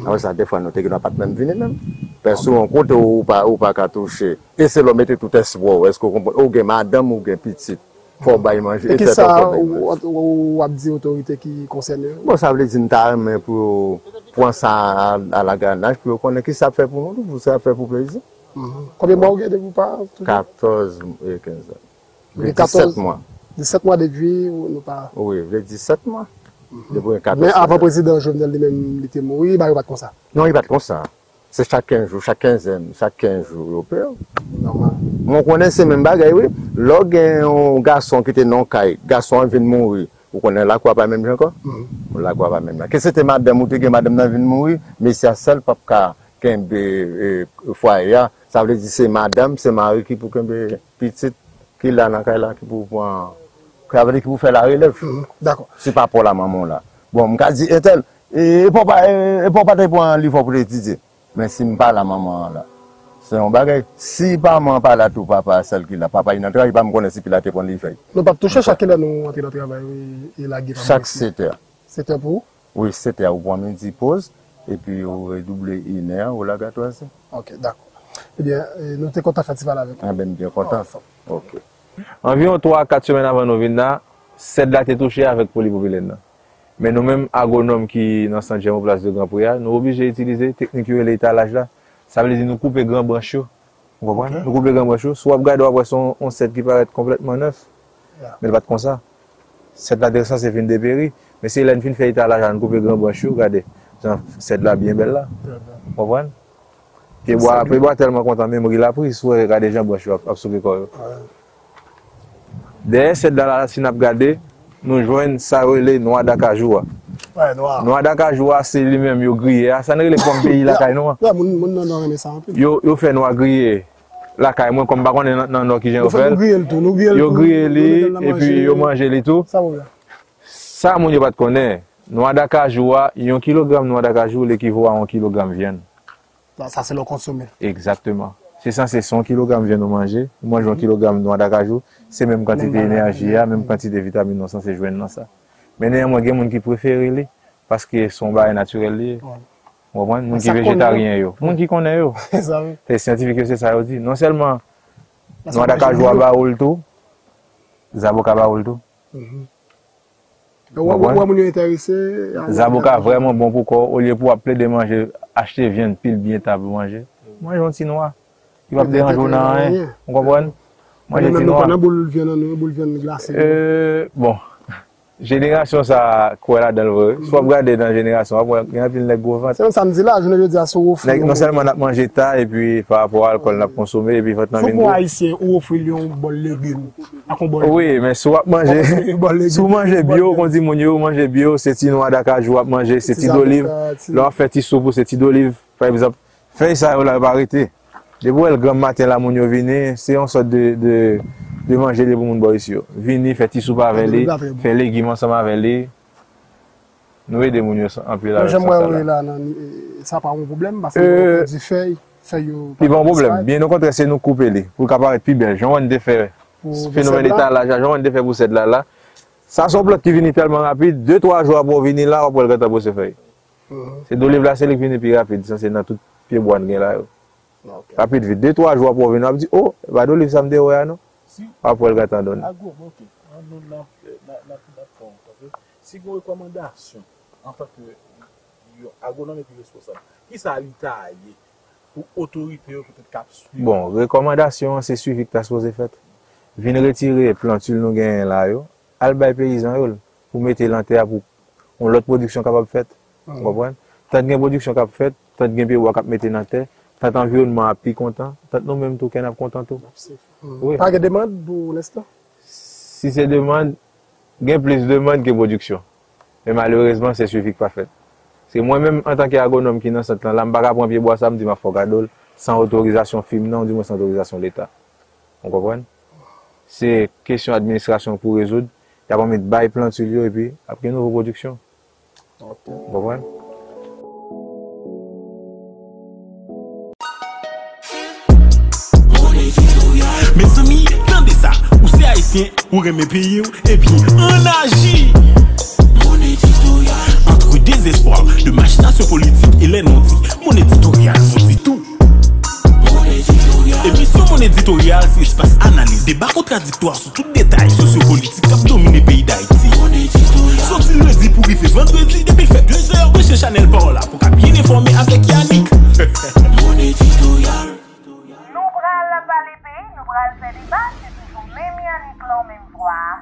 Alors ça, des fois, nous n'avons pas même venir même. Parce qu'on compte ou pas qu'à toucher. Et c'est l'homme mettre tout espoir. Est-ce qu'on comprend? Ou bien madame ou bien petite. Faut bien manger. Et qu'est-ce que ou a dit autorité qui concerne? Bon, ça veut dire une tarme pour prendre ça à la grenade. Pour qu'on ait qui ça fait pour nous, ça fait pour plaisir. Combien de mois vous parlez? 14 et 15 ans. 17 mois. 17 mois depuis ou nous pas? Oui, les 17 mois. Mais avant le président Jovenel lui-même, il était mort, il n'y a pas comme ça. Non, il n'y a pas comme ça. C'est chaque 15 jours, chaque 15e, chaque 15 jours européen. Normal. On connaît ces mêmes bagailles, oui. Lorsqu'il y a un garçon qui était non-caille, garçon vient de mourir, vous connaissez la quoi pas même encore? La quoi pas même là. Qu'est-ce que c'était madame ou que madame vient de mourir, mais c'est à celle papa qui a un foyer, ça veut dire que c'est madame, c'est Marie qui pour qu'elle petite, qui l'a dans la qui pour prendre. Ça veut dire qu'il faut faire la relève. D'accord. C'est pas pour la maman là. Bon, je me dis, Et pourquoi tu prends un livre pour l'étudier? Mais si je parle à maman là, c'est un bagage. Si maman parle à tout papa, celle qui l'a, papa il n'a pas, il ne me connaît pas, il prend le livre. Nous pas toucher chacun de nous entrer dans le travail et la guerre. Chaque 7 heures. 7 heures pour vous? Oui, 7 heures. Vous prenez une petite pause et puis vous redoublez une heure ou la 14 heures. Ok, d'accord. Eh bien, nous sommes contents de faire ça avec vous. Ah ben, bien content. Ok. Environ 3-4 semaines avant nous venons là, cette là est touchée avec polypropylène. Mais nous-mêmes, agronomes qui dans Saint-Germain place de Grand Pouya, nous sommes obligés d'utiliser la technique de l'étalage là. Ça veut dire que nous coupons les grands branchures. Vous comprenez? Nous coupons les grands branchures. Soit vous regardez après son 11-7 qui paraît complètement neuf. Mais pas comme ça. Cette là, c'est une dépérie. Mais si elle fait l'étalage, nous coupons les grands branchures, regardez. Cette là, bien belle là. Vous comprenez? Puis il est tellement content, même qu'il a pris, soit il regarde les gens branchures, absolument corps. Derrière cette là, si nous regardons, nous joignons ça relais noir d'acajou. Ouais, noir. Noir d'acajou, c'est lui-même, il grillé. Ça n'est pas le pompe pays, la caille noire. Ouais, non, ça. Il fait noir grillé. La caille, moi, comme par contre, dans le qui vient au fait. Il grillé, et puis il mange les tout. Ça, vous ça, mon Dieu, pas de connaître. Noir d'acajou, il y a un kilogramme noir d'acajou, l'équivaut à un kilogramme viande. Ça, c'est le consommer. Exactement. C'est ça, c'est 100 kg viande manger. Moi, je mange 1 kg noix d'acajou. C'est même quantité d'énergie, même quantité de vitamines, non, c'est joué dans ça. Mais néanmoins, il y a des gens qui préfèrent les parce que son bas est naturel. Les gens qui sont végétariens, les gens qui connaissent. Les scientifiques, c'est ça, ils disent. Non seulement noix d'acajou à bas ou tout, les avocats à bas ou tout. Les avocats vraiment bon pour corps. Au lieu pour appeler de manger, acheter viande pile bien table manger. Moi, je mange une noix. Il va déranger dans rien. On comprend? Moi j'ai dit non. Bon, génération ça quoi là dans le soit regarder dans génération après il y a plein de gros ventes. C'est samedi là, je ne dis à sou. Non seulement on a mangé tard et puis par rapport à l'alcool on a consommé et puis votre ami. Pour haïtien ou offrir un bon légume. Oui, mais soit manger sous manger bio, on dit mon yo manger bio, c'est ti noix d'acajou à manger, c'est ti d'olive. Là fait ti sou pour c'est ti d'olive par exemple. Fait ça on l'a arrêté. De boire le grand matin, la mounio vini, c'est une sorte de manger des bonbons bois ici. Vini, faire petit soupe avec lui, faire les légumes ensemble avec lui. Nous aidons les mounios en plus là. J'aimerais là, ça n'a pas un problème parce que du feuille, feuille. Il y a un problème. Bien au contraire, c'est nous couper les pour qu'elle paraisse plus belle. J'en ai des faits. Phénomène d'étalage, j'en ai des faits pour cette là. Ça sont plot qui viennent tellement rapide, 2-3 jours pour venir là, on peut le gâter pour se faire. C'est d'olive là, c'est les vini plus rapide. Ça c'est dans tout pied bois là. Rapide vite, 2-3 jours pour venir, on dit oh, va d'olive ça me déroule, non? Après le gâteau donne. Si vous recommandation en tant que agronome et responsable, qui ça a eu taille pour autorité peut-être capsule? Bon, recommandation, c'est suivi que tu as supposé faire. Venez retirer plantule nous gagne là, al bay paysan pour mettre l'enterre pour l'autre production capable faite. Vous comprenez? Tant de production capable faite, tant de pays capable mettre l'enterre. Tant environnement à plus content, tant nous-mêmes tout qu'on a content tout. Oui. Pas de demande pour l'instant? Si c'est demande, il y a plus de demande que de production. Mais malheureusement, c'est suivi pas fait. C'est moi-même, en tant qu'agronome qui est dans ce temps-là, je ne peux pas prendre pied bois, ça me dit ma fogadole, sans autorisation film, non, du moins sans autorisation de l'État. Vous comprenez? C'est question d'administration pour résoudre. Il y a pas mettre bail, plan sur lui, et puis après une nouvelle production. Vous comprenez? Mes amis, tendez ça, ou c'est haïtien, ou remet pays, et puis on agit. Mon éditorial. Entre désespoir, de machination politique et les non-dits, mon éditorial nous dit tout. Mon éditorial. Émission Mon éditorial, c'est espace analyse, débat contradictoire sur tout détail sociopolitique qui a dominé le pays d'Haïti. Mon éditorial. Sorti lundi pour y faire vendredi, depuis fait 2 heures, monsieur Chanel Parola, pour qu'à bien informer avec Yannick. Mon éditorial. Nous prenons la balle. Nous prenons le débat, c'est toujours même Yannick, l'homme, même voix.